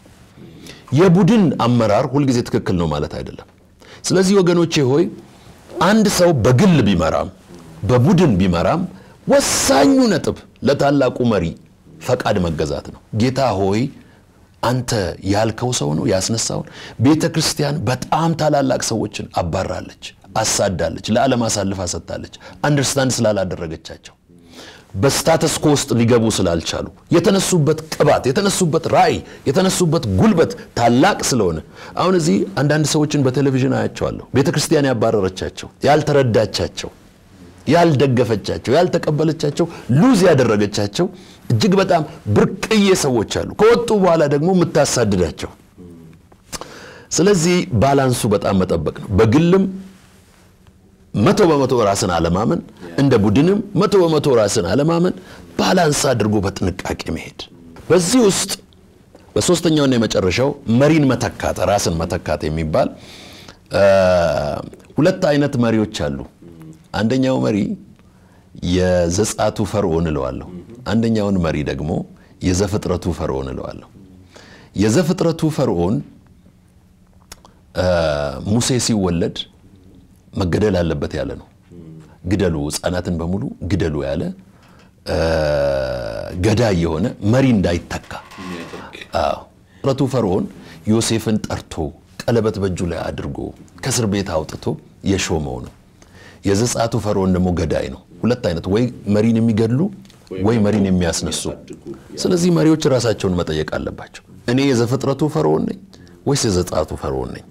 የቡድን አመራር ሁሉ ጊዜ ትክክል ነው ማለት አይደለም ስለዚህ ወገኖቼ ሆይ አንድ ሰው በግል ቢመራም በቡድን ቢመራም ወሳኙ ነጥብ ለታላቁ መሪ ፈቃድ መገዛት ነው ጌታ ሆይ አንተ ያልከው ሰው ነው ያስነሳው ቤተክርስቲያን በጣም ታላላቅ ሰዎችን አባራለች አሳዳለች ለዓለም አሳልፋ ሰጣለች አንደርስታንድ ስላላደረገቻቸው በስታተስ ኮስት ሊገቡ ስላልቻሉ የተነሱበት ቅባት የተነሱበት ራይ የተነሱበት ጉልበት ታላቅ ስለሆነ አሁን እዚ አንዳንድ ሰዎችን በቴሌቪዥን አያቸዋለሁ ቤተክርስቲያን ያባራረቻቸው ያልተረዳቻቸው ያልደገፈቻቸው ያልተቀበለቻቸው ሉዝ ያደረገቻቸው እጅግ በጣም ብርቅዬ ሰዎች አሉ ከወጡ በኋላ ደግሞ ምታሳድዳቸው ስለዚህ ባላንሱ በጣም መጠበቅ ነው በግልም መቶ በመቶ ራስን አለማመን እንደ ቡድንም መቶ በመቶ ራስን አለማመን ባላንስ አድርጎ በጥንቃቄ መሄድ በዚህ ውስጥ በሶስተኛው እና የመጨረሻው መሪን መተካት ራስን መተካት የሚባል ሁለት አይነት መሪዎች አሉ አንደኛው መሪ የዘጻቱ ፈርዖን ለዋለው አንደኛውን መሪ ደግሞ የዘፍጥረቱ ፈርዖን ለዋለው የዘፍጥረቱ ፈርዖን ሙሴ ሲወለድ መገደል አለበት ያለ ነው ግደሉ ጻናትን በሙሉ ግደሉ ያለ ገዳይ የሆነ መሪ እንዳይተካ አዎ ዘፍጥረቱ ፈርዖን ዮሴፍን ጠርቶ ቀለበት በእጁ ላይ አድርጎ ከእስር ቤት አውጥቶ የሾመው ነው የዘጻቱ ፈርዖን ደግሞ ገዳይ ነው ሁለት አይነት ወይ መሪን የሚገድሉ ወይ መሪን የሚያስነሱ ስለዚህ መሪዎች ራሳቸውን መጠየቅ አለባቸው እኔ የዘፍጥረቱ ፈርዖን ነኝ ወይስ የዘጻቱ ፈርዖን ነኝ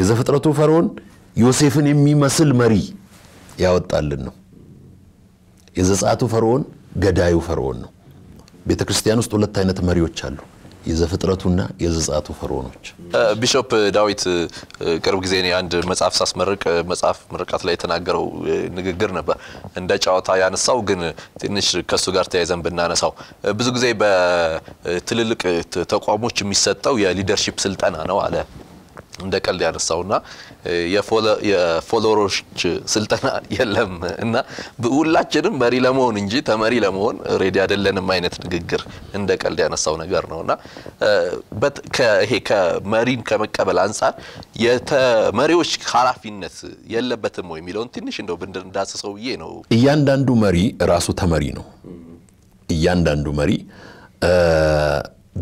የዘፍጥረቱ ፈርዖን ዮሴፍን የሚመስል መሪ ያወጣልን ነው የዘጻቱ ፈርዖን ገዳዩ ፈርዖን ነው ቤተክርስቲያን ውስጥ ሁለት አይነት መሪዎች አሉ የዘፍጥረቱና የዘጻቱ ፈርዖኖች ቢሾፕ ዳዊት ቅርብ ጊዜ ነው አንድ መጽሐፍ ሳስመረቅ መጽሐፍ ምርቃት ላይ ተናገረው ንግግር ነበር እንደ ጫዋታ ያነሳው ግን ትንሽ ከሱ ጋር ተያይዘን ብናነሳው ብዙ ጊዜ በትልልቅ ተቋሞች የሚሰጠው የሊደርሺፕ ስልጠና ነው አለ እንደ ቀል ያነሳውና የፎሎወሮች ስልጠና የለም እና ሁላችንም መሪ ለመሆን እንጂ ተመሪ ለመሆን ሬዲ አይደለንም አይነት ንግግር እንደ ቀል ያነሳው ነገር ነውና ከሄ ከመሪን ከመቀበል አንፃር የተመሪዎች ኃላፊነት የለበትም ወይ ሚለውን ትንሽ እንደው ብንድር እንዳሰሰው ይሄ ነው እያንዳንዱ መሪ ራሱ ተመሪ ነው እያንዳንዱ መሪ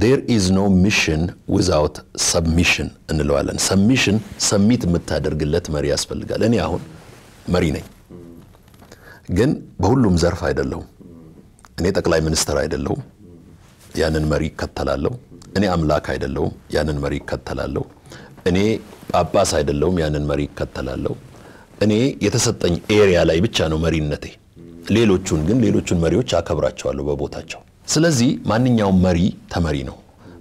There is no mission without submission እንለዋለን submission submit መታደርግለት መሪ ያስፈልጋል እኔ አሁን መሪ ነኝ ግን በሁሉም ዘርፍ አይደለም እኔ ጠቅላይ ሚኒስትር አይደለም ያንን መሪ ከተላለው እኔ አምላክ አይደለም ያንን መሪ ከተላለው እኔ ጳጳስ አይደለም ያንን መሪ ከተላለው እኔ የተሰጠኝ ኤሪያ ላይ ብቻ ነው መሪነቴ ሌሎቹን ግን ሌሎቹን መሪዎች አከብራቸዋለሁ በቦታቸው ስለዚህ ማንኛውም መሪ ተመሪ ነው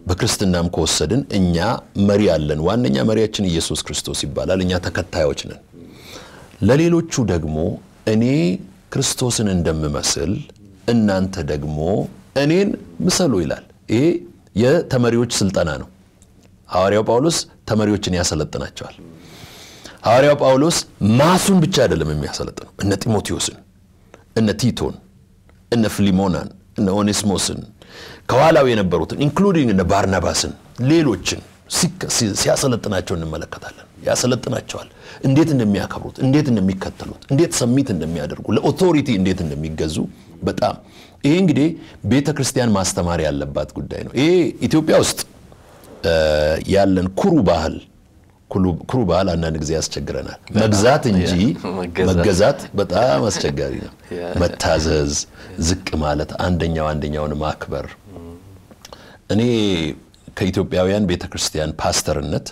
بكريستنا أم كوسدين إنيا مريا لنا وان إنيا مريا تشين يسوع كريستوس يبالا لإنيا تكتاي وجهنا لليلو شو دعمو إني كريستوس نندم مثل إن أنت دعمو إني مثله إلال إيه يا تمريوش سلطانانو هاريو باولوس تمريوش نيا سلطانا جوال هاريو باولوس ماسون بتشاد لما ميا سلطانو إن تيموتيوسن إن تيتون إن فليمونان إن أونيسموسن كوالا وين بروتن، including إن بارناباسن، ليلوتشن، سك سياسلتنا تشون الملكاتالن، سياسلتنا تشوال، إنديت إن ميا كبروت، إنديت إن ميا كتلوت، إنديت سميت إن ميا درقول، authority إنديت إن ميا جزو، بتأم، إيه إنجدي بيتا كريستيان ما استمر يالله بات قدينه، إيه إثيوبيا أست، يالن كروباهل، كلو كروباهل أنا نجزياس تجرنا، مجزات إنجي، مجزات بتأم أستجارينا، متازز، زك مالت عندنا وعندنا ونما أكبر. أني كإثيوبياويان بيتا كريستيان باسترنت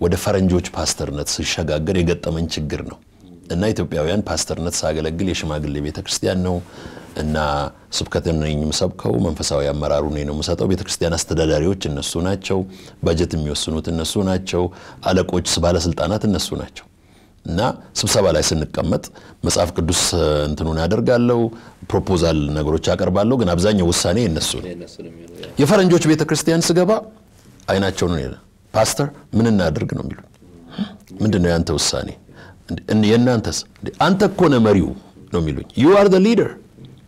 وده فرنجوج باسترنت سيشجع غريقة تمن شجرنا. أن إثيوبياويان باسترنت ساقل قليش ما قلي بيتا كريستيانو أن سبكتنا ينجم سبكه ومن فساوي مرارون ينجم ساتو بيتا كريستيان استدلاليوج النسونات شو بجت ميوسنوت النسونات شو على كوج سبالة سلطانات النسونات شو. نا سبسبا لا يسن الكمت مسافة كدوس انتنون هادر قالو proposal نقولو تشاكر بالو جناب زاني وساني النسون يفرنجوش بيتا كريستيان سجابا أينا تشونون هنا باستر من النادر قنوم يلون من دنو أنت وساني إن ين أنتس أنت كون مريو نوم يلون you are the leader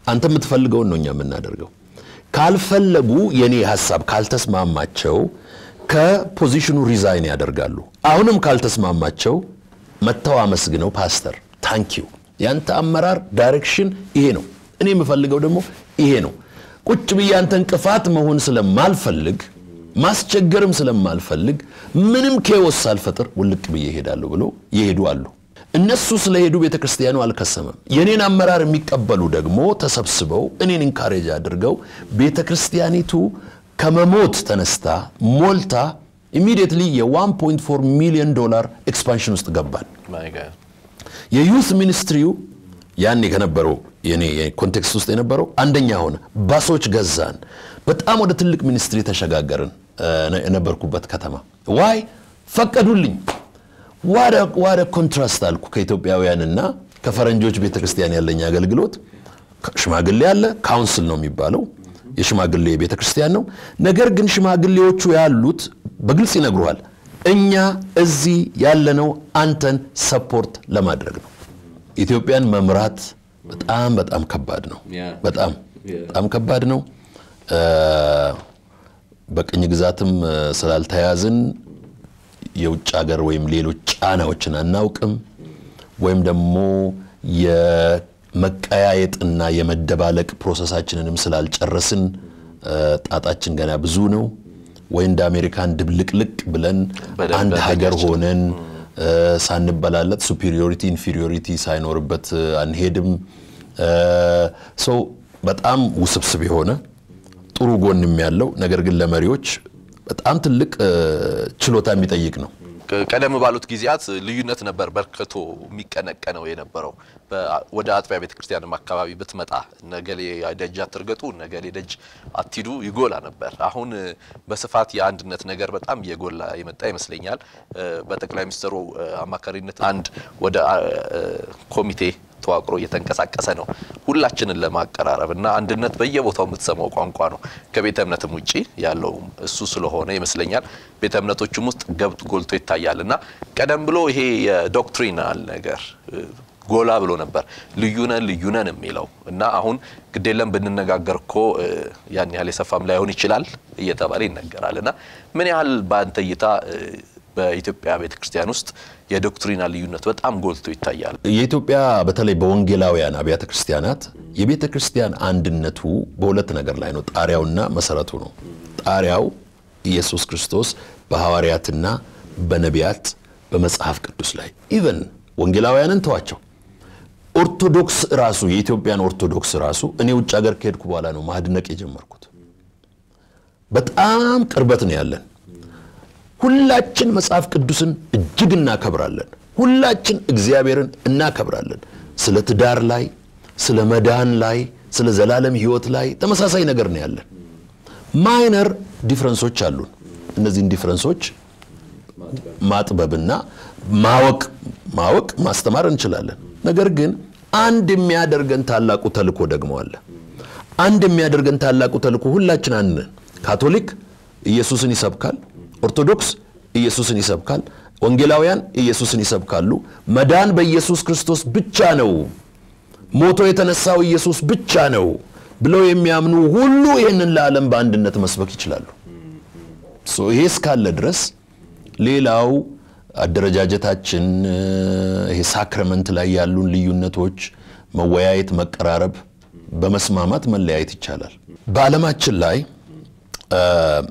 أنت متفلقو نونيا من النادر جو كالفلقو يعني هساب كالتس ما ماتشو كposition resign هادر قالو أهونم كالتس ما ماتشو متوا مسجنو باستر thank you يانت أمرار direction إيهنو إني مفلقو دمو إيهنو كنت بيانت انكفات مهون سلم ما الفلق ما سجرم سلم ما الفلق منم كيوس الفتر ولك بيهدالو بلو يهدوالو الناس سلا يهدو بيتا كريستيانو على كسمة ينين أمرار ميقبلو دقمو تسبسبو إنين انكاريجا درقو بيتا كريستياني تو كما موت تنستا مولتا immediately a one point four million dollar expansion is gaban my god ye youth ministry yanni kanabaro yani context ust enabaro andenya hona basoch gazan betam wede tillik ministry tashagagarin enaberkubat katama why faqadulli wara wara contrast alku ka ethiopiawiyanna ka faranjoch beta christian yallenya agelgilot shimagille yalle council no mibalo የሽማግሌ ቤተክርስቲያን ነው ነገር ግን ሽማግሌዎቹ ያሉት በግልጽ ይነግሩሃል እኛ እዚ ያለነው አንተን ሰፖርት ለማድረግ ነው ኢትዮጵያን መምራት በጣም በጣም ከባድ ነው በጣም በጣም ከባድ ነው በቅኝ ግዛትም ስላልተያዝን የውጭ ሀገር ወይም ሌሎች ጫናዎችን አናውቅም ወይም ደግሞ የ መቀያየት እና የመደባለቅ ፕሮሰሳችንንም ስላልጨረስን ጣጣችን ገና ብዙ ነው ወይ እንደ አሜሪካን ድብልቅልቅ ብለን አንድ ሀገር ሆነን ሳንበላለጥ ሱፒሪዮሪቲ ኢንፌሪዮሪቲ ሳይኖርበት አንሄድም ሶ በጣም ውስብስብ የሆነ ጥሩ ጎንም ያለው ነገር ግን ለመሪዎች በጣም ትልቅ ችሎታ የሚጠይቅ ነው ቀደም ባሉት ጊዜያት ልዩነት ነበር በርክቶ የሚቀነቀነው የነበረው ወደ አጥቢያ ቤተክርስቲያን ማካባቢ በትመጣ ነገሌ ደጅ አትርገጡ ነገሌ ደጅ አትሂዱ ይጎላ ነበር አሁን በስፋት የአንድነት ነገር በጣም የጎላ የመጣ ይመስለኛል በጠቅላይ ሚኒስትሩ አማካሪነት አንድ ወደ ኮሚቴ ተዋቅሮ የተንቀሳቀሰ ነው ሁላችንን ለማቀራረብና አንድነት በየቦታው ምትሰማው ቋንቋ ነው ከቤተ እምነትም ውጪ ያለው እሱ ስለሆነ ይመስለኛል ቤተ እምነቶችም ውስጥ ገብት ጎልቶ ይታያልና ቀደም ብሎ ይሄ ዶክትሪናል ነገር ጎላ ብሎ ነበር ልዩነን ልዩነን የሚለው እና አሁን ግዴለም ብንነጋገርኮ ያን ያለ ሰፋም ላይሆን ይችላል እየተባለ ይነገራልና ምን ያህል ባንተ ይታ በኢትዮጵያ ቤተክርስቲያን ውስጥ የዶክትሪናል ልዩነት በጣም ጎልቶ ይታያል የኢትዮጵያ በተለይ በወንጌላውያን አብያተ ክርስቲያናት የቤተ ክርስቲያን አንድነቱ በሁለት ነገር ላይ ነው ጣሪያውና መሰረቱ ነው ጣሪያው ኢየሱስ ክርስቶስ በሐዋርያትና በነቢያት በመጽሐፍ ቅዱስ ላይ ኢቨን ወንጌላውያንን ተዋቸው ኦርቶዶክስ ራሱ የኢትዮጵያን ኦርቶዶክስ ራሱ እኔ ውጭ ሀገር ከሄድኩ በኋላ ነው ማድነቅ የጀመርኩት በጣም ቅርበት ነው ያለን ሁላችን መጽሐፍ ቅዱስን እጅግና ከብራለን ሁላችን እግዚአብሔርን እና ከብራለን ስለ ትዳር ላይ ስለ መዳን ላይ ስለ ዘላለም ህይወት ላይ ተመሳሳይ ነገር ነው ያለን ማይነር ዲፈረንሶች አሉን نزين ديفرنسوج ما تبابنا ماوك ماوك ما استمرن شلالة نقرجن عندي ميا درجن تعلق وتلقو دجمال عندي ميا درجن تعلق وتلقو هلا تنان كاثوليك يسوع نيسابكال أرثوذكس يسوع نيسابكال وانجيلاويان يسوع نيسابكالو مدان بيسوع كريستوس بتشانو موتو يتنساو يسوع بتشانو بلو يميامنو هلو ين العالم باندنا تمسبك يشلالو سو هيسكال لدرس ليلاو الدرجاتاتشن هيساكرمنت لا يالون ليونتوج موايات مقرارب بمسمامات من لا يتشالال بعلامات لاي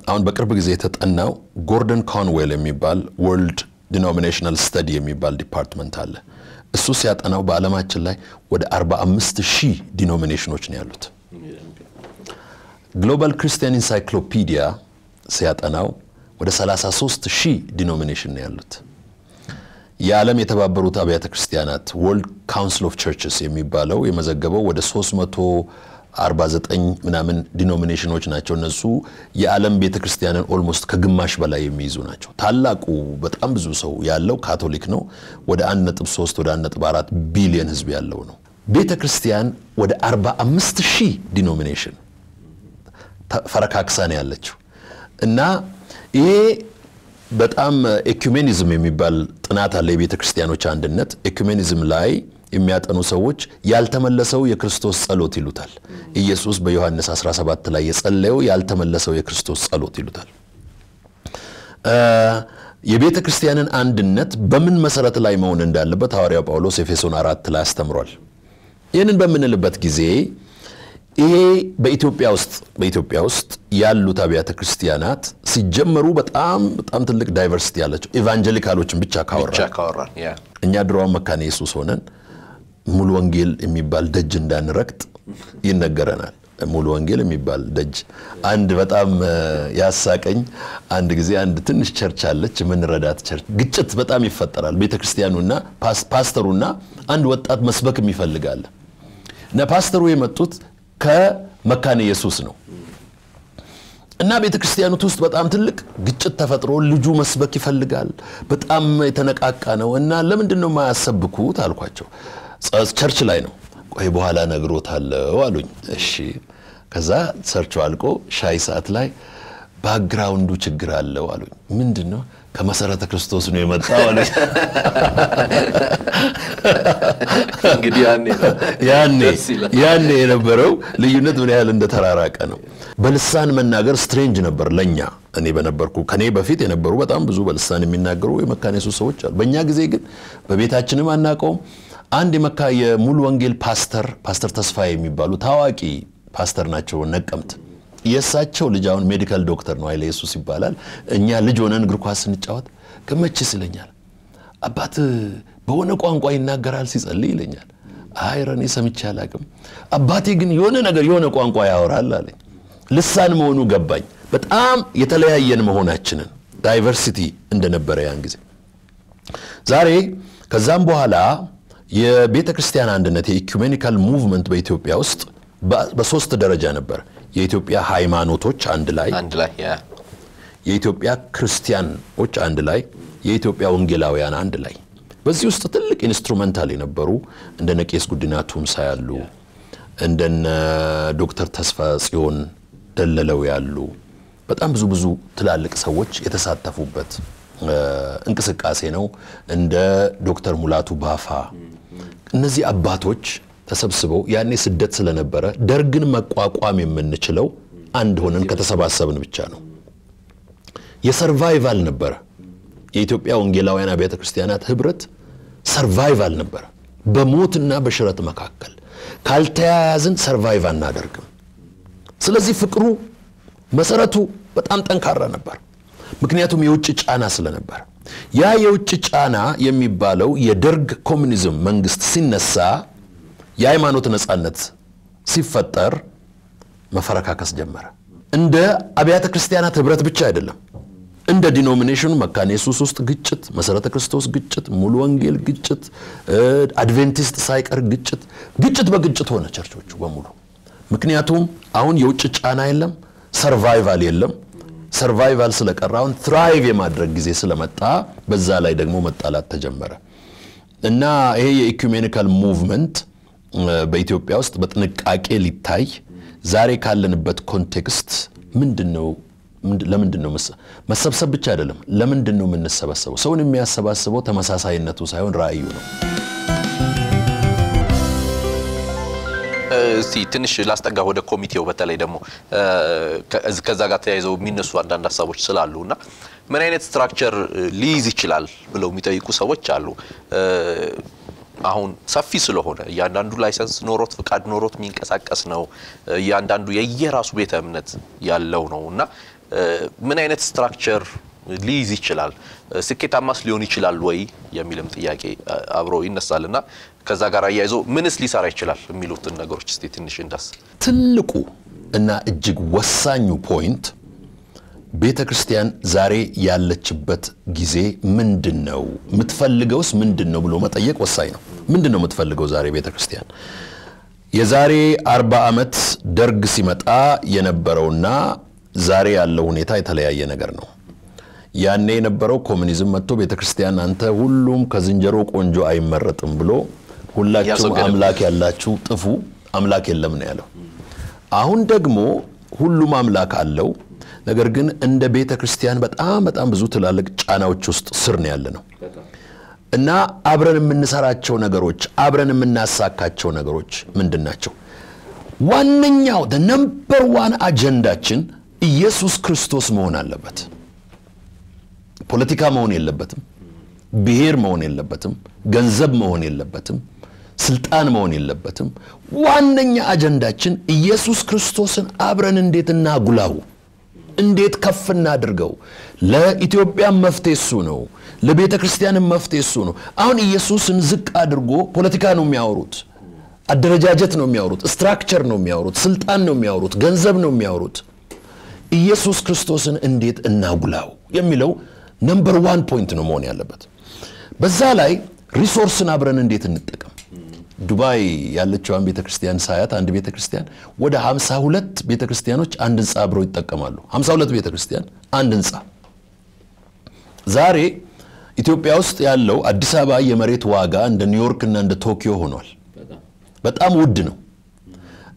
አሁን በቅርብ ጊዜ ተጠናው ጎርደን ኮንዌል የሚባል ወርልድ ዲኖሚኔሽናል ስታዲ የሚባል ዲፓርትመንት አለ እሱ ሲያጠናው በአለማችን ላይ ወደ አርባ አምስት ሺህ ዲኖሚኔሽኖች ነው ያሉት ግሎባል ክርስቲያን ኢንሳይክሎፒዲያ ሲያጠናው ወደ ሰላሳ ሶስት ሺህ ዲኖሚኔሽን ነው ያሉት የዓለም የተባበሩት አብያተ ክርስቲያናት ወርልድ ካውንስል ኦፍ ቸርችስ የሚባለው የመዘገበው ወደ ሶስት መቶ አርባ ዘጠኝ ምናምን ዲኖሚኔሽኖች ናቸው እነሱ የዓለም ቤተክርስቲያናን ኦልሞስት ከግማሽ በላይ የሚይዙ ናቸው ታላቁ በጣም ብዙ ሰው ያለው ካቶሊክ ነው ወደ አንድ ነጥብ ሶስት ወደ አንድ ነጥብ አራት ቢሊዮን ህዝብ ያለው ነው ቤተክርስቲያን ወደ አርባ አምስት ሺህ ዲኖሚኔሽን ፈረካክሳን ያለችው እና ይሄ በጣም ኢኩሜኒዝም የሚባል ጥናት አለ የቤተክርስቲያኖች አንድነት ኢኩሜኒዝም ላይ የሚያጠኑ ሰዎች ያልተመለሰው የክርስቶስ ጸሎት ይሉታል ኢየሱስ በዮሐንስ አስራ ሰባት ላይ የጸለየው ያልተመለሰው የክርስቶስ ጸሎት ይሉታል የቤተክርስቲያንን አንድነት በምን መሰረት ላይ መሆን እንዳለበት ሐዋርያው ጳውሎስ ኤፌሶን አራት ላይ አስተምሯል ይሄንን በመንልበት ጊዜ ይሄ በኢትዮጵያ ውስጥ በኢትዮጵያ ውስጥ ያሉት አብያተ ክርስቲያናት ሲጀመሩ በጣም በጣም ትልቅ ዳይቨርሲቲ ያላቸው ኢቫንጀሊካሎችን ብቻ ካወራን እኛ ድሮው መካነ ኢየሱስ ሆነን ሙሉ ወንጌል የሚባል ደጅ እንዳንረክት ይነገረናል ሙሉ ወንጌል የሚባል ደጅ አንድ በጣም ያሳቀኝ አንድ ጊዜ አንድ ትንሽ ቸርች አለች ምን ረዳት ቸርች ግጭት በጣም ይፈጠራል ቤተክርስቲያኑና ፓስተሩና አንድ ወጣት መስበክ የሚፈልጋል እና ፓስተሩ የመጡት ከመካነ ኢየሱስ ነው እና ቤተክርስቲያኑት ውስጥ በጣም ትልቅ ግጭት ተፈጥሮ ልጁ መስበክ ይፈልጋል በጣም የተነቃቃ ነው እና ለምን ነው ማያሰብኩት አልኳቸው ቸርች ላይ ነው ቆይ በኋላ ነግሮታለው አሉኝ እሺ ከዛ ቸርቹ አልቆ ሻይ ሰዓት ላይ ባክግራውንዱ ችግር አለው አሉኝ ምንድነው ከመሰረተ ክርስቶስ ነው የመጣው አለኝ እንግዲህ ያኔ ያኔ ያኔ ነበርው ልዩነት ምን ያህል እንደተራራቀ ነው በልሳን መናገር ስትሬንጅ ነበር ለኛ እኔ በነበርኩ ከኔ በፊት የነበሩ በጣም ብዙ በልሳን የሚናገሩ የመካነ ኢየሱስ ሰዎች አሉ በእኛ ጊዜ ግን በቤታችንም አናቀውም አንድ መካ የሙሉ ወንጌል ፓስተር ፓስተር ተስፋዬ የሚባሉ ታዋቂ ፓስተር ናቸው ነቀምት የሳቸው ልጅ አሁን ሜዲካል ዶክተር ነው አይለ ኢየሱስ ይባላል እኛ ልጅ ሆነን እግር ኳስ እንጫወት ገመችስ ይለኛል አባት በሆነ ቋንቋ ይናገራል ሲጸልይ ይለኛል አይ ረኔ ሰምቼ አላቅም አባቴ ግን የሆነ ነገር የሆነ ቋንቋ ያወራል አለኝ ልሳን መሆኑ ገባኝ በጣም የተለያየን መሆናችንን ዳይቨርሲቲ እንደነበረ ያን ጊዜ ዛሬ ከዛም በኋላ የቤተክርስቲያን አንድነት የኢኩሜኒካል ሙቭመንት በኢትዮጵያ ውስጥ በሶስት ደረጃ ነበር የኢትዮጵያ ሃይማኖቶች አንድ ላይ አንድ ላይ ያ የኢትዮጵያ ክርስቲያኖች አንድ ላይ የኢትዮጵያ ወንጌላውያን አንድ ላይ በዚህ ውስጥ ትልቅ ኢንስትሩመንታል የነበሩ እንደነ ቄስ ጉዲና ቱምሳ ያሉ እንደነ ዶክተር ተስፋ ጽዮን ደለለው ያሉ በጣም ብዙ ብዙ ትላልቅ ሰዎች የተሳተፉበት እንቅስቃሴ ነው እንደ ዶክተር ሙላቱ ባፋ እነዚህ አባቶች ተሰብስበው ያኔ ስደት ስለነበረ ደርግን መቋቋም የምንችለው አንድ ሆነን ከተሰባሰብን ብቻ ነው የሰርቫይቫል ነበር የኢትዮጵያ ወንጌላውያን አብያተ ክርስቲያናት ህብረት ሰርቫይቫል ነበር በሞትና በሽረት መካከል ካልተያያዝን ሰርቫይቫል እናደርግም ስለዚህ ፍቅሩ መሰረቱ በጣም ጠንካራ ነበር ምክንያቱም የውጭ ጫና ስለነበር ያ የውጭ ጫና የሚባለው የደርግ ኮሙኒዝም መንግስት ሲነሳ የሃይማኖት ነጻነት ሲፈጠር መፈረካከስ ጀመረ እንደ አብያተ ክርስቲያናት ህብረት ብቻ አይደለም እንደ ዲኖሚኔሽኑ መካነ ኢየሱስ ውስጥ ግጭት መሰረተ ክርስቶስ ግጭት ሙሉ ወንጌል ግጭት አድቬንቲስት ሳይቀር ግጭት ግጭት በግጭት ሆነ ቸርቾቹ በሙሉ ምክንያቱም አሁን የውጭ ጫና የለም ሰርቫይቫል የለም survival سلك around thrive يمادرك جزء سلامتها بزعل يدق مو متطلعت تجمبره. إنها هي ecumenical movement بإثيوبيا است بتنك أكلي تاي زاري كارلن بات context من دنو من لمن دنو مس ما سب سب بتشارلهم لمن دنو من السبب سو سو نمية السبب سو تمساس هاي النتوس هاي ونرايونه. سی تنش لاست اگه هود کمیتی و بتله دمو از کزاگاتی ایزو مینوس وان داندا سوچ سلالونه من این استراکچر لیزی چلال بلو میتایی کسوچ چالو آهن سفی سلوهونه یان داندو لایسنس نورت فکر نورت مین کسک کسناو یان داندو یه راس بیت امنت یال لونهونه من این استراکچر لیزی چلال سکیت مسلیونی چلال وی یا میلم تیاگی ابروی نسالنا كزاجر يازو منسلي ساري خلال ميلوت النجار جستيت النشنداس تلقو إن الجيج وسانيو point بيتا كريستيان زاري يالتشبت جزء من دنو متفلجوس من دنو بلو متأيق وساينو من دنو متفلجوس زاري بيتا كريستيان يزاري أربع أمت درج سمت آ ينبرونا زاري اللوني تاي تلاه ينجرنو يعني ينبرو كومونيزم متو بيتا كريستيان أنت هولم كزنجروك أنجو أي مرة تنبلو كلا كم أملاك الله شو تفو أملاك الله من يالو. أهون دعمو كلهم أملاك الله. نقرجن عند بيت كريستيان بات آم بات آم بزوت لالك أنا وشوست سرني علىنا. إننا أبرن من نسرات شو نقروش أبرن من ناساكات شو نقروش من دنناچو. وان نياو the number one agenda شن يسوع كريستوس مهون الله بات. politica مهون الله باتم. بير مهون الله باتم. جنزب مهون الله باتم. سلطان موني اللبتم وانني أجنداتشن يسوع كريستوسن أبرن انديت الناقلاو انديت كف النادرجو لا إثيوبيا مفتيسونو لبيت كريستيان مفتيسونو أون يسوع نزك أدرجو بوليتيكانو مياورد الدرجاتنو مياورد استراكشرنو مياورد سلطانو مياورد جنزبنو مياورد يسوع كريستوسن انديت الناقلاو يميلو نمبر وان بوينت نموني اللبت بزالاي ريسورس أبرن انديت النتكم دبي يالله شو عم بيتا كريستيان سايات عند بيتا كريستيان وده همسا هولت بيتا كريستيانوش عندن سابرو يتكملوا همسا هولت بيتا كريستيان عندن سا زاري إثيوبيا است يالله أديسابا يمريت واجا عند نيويورك عند طوكيو هنول بس أم ودنو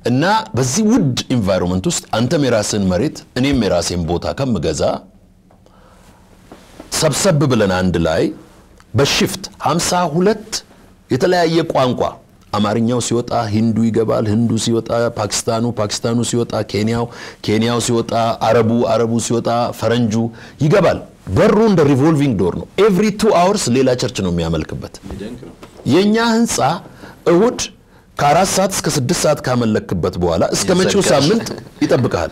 إننا بس ود environment است أنت مراسين مريت أني مراسين بوتا كم مجازا سب سب بلنا عند لاي بس شفت همسا هولت يتلا يقوان قا أمارينيو سيوت آ هندوي جبال هندو سيوت آ باكستانو باكستانو سيوت آ كينياو كينياو سيوت آ عربو عربو سيوت آ فرنجو يجبال برون the revolving door no every two hours ليلا ترتنو ميعمل كبت ينجحن سا أود كارس سات كسد سات كامل لكبت بوالا استمتشوا سامنت يتبقال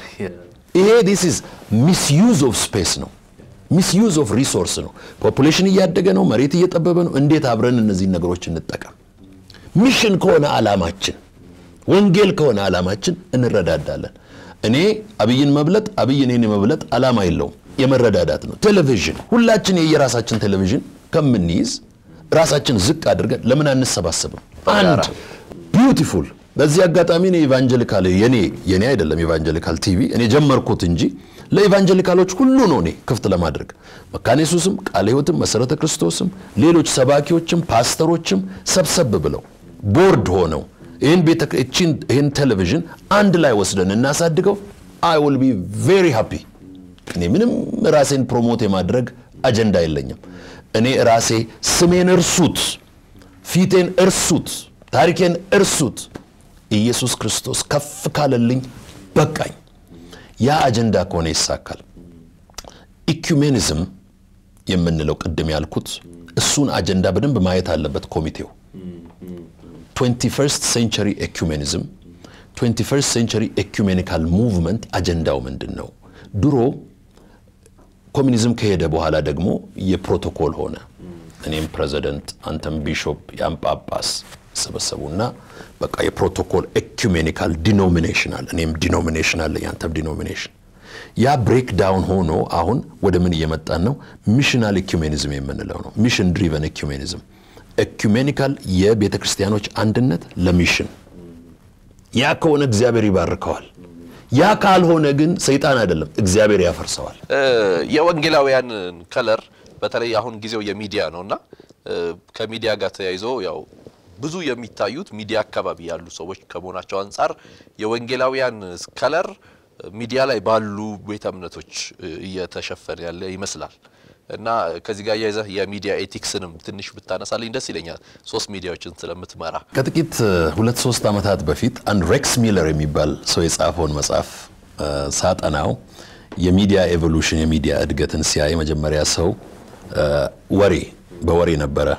إيه this is misuse of space no misuse of resources no population يادعه no مريتي يتابعه no عندي تابرن النزين نقروش نتكلم mission كونا علاماتين وانجيل كونا علاماتين إن الرداد دالن أني أبيين مبلت أبيين هني مبلت علامة إلهم يمر رداداتنا تلفزيون كل أشين يراساتين تلفزيون كم من نيز راساتين زك أدرجة لمن أن السبب سبب and beautiful بس يقعد أميني evangelical يعني يعني هيدا لما evangelical تي في يعني جمر كوتنجي لا إيفانجيليكالوچ كلونوني كفتل ما درك مكان يسوسم عليهوتم مسرة كريستوسم ليلوچ سباكيوچم باستروچم سب سب بلو بورد هونو إن بيتك إتشين إن تلفزيون عند لا يوصلن الناس أدقوا I will be very happy إني منم راسين بروموتي ما درك أجندة إللينيم إني راسي سمين إرسوت فيتين إرسوت تاريكين إرسوت يسوع كريستوس كف كاللين بكاي يا أجندة كوني ساكل. إكومينيزم يمن لو قدم يالكوت السون أجندة بدن بما يتعلبت كوميتيو. twenty-first century إكومينيزم twenty-first century إكومينيكال موفمنت أجندة ومن دنو. درو كومينيزم كيدا بوهالا دقمو يبروتوكول هنا. أنا أم بريزيدنت أنتم بيشوب أم باباس سبسبونا. بقى ي protocol ecumenical denominational نيم denominational ينتاب denomination يا break down هونو أهون ودمن يمت أنو missional ecumenism يمن لهونو mission driven ecumenism ecumenical يا بيت كريستيانوش عندنا لا mission يا كونك زابري باركال يا كال هون جن سيطان هذا لهم إجزاء بريا فرسوال. يا وانجلاويان كلر بترى يا هون جزء ويا ميديا نونا كميديا قت يايزو يا بزو يا ميتايوت ميديا كبابي على لسويش كمونا شانسار يا وانجلاويان كلر ميديا لا يبالو بيتامنا توش يتشفر يعني مثلا نا كذي قاية إذا هي ميديا إتيكس نم تنش بتاعنا سالين ده سيلينيا صوص ميديا وشنت لمت مرة. كتكيت ولد صوص تامت هاد بفيت أن ريكس ميلر ميبال سويس أفون مساف ساعات أناو يا ميديا إيفولوشن يا ميديا أدقتن سياي مجمريا سو وري بوري نبرة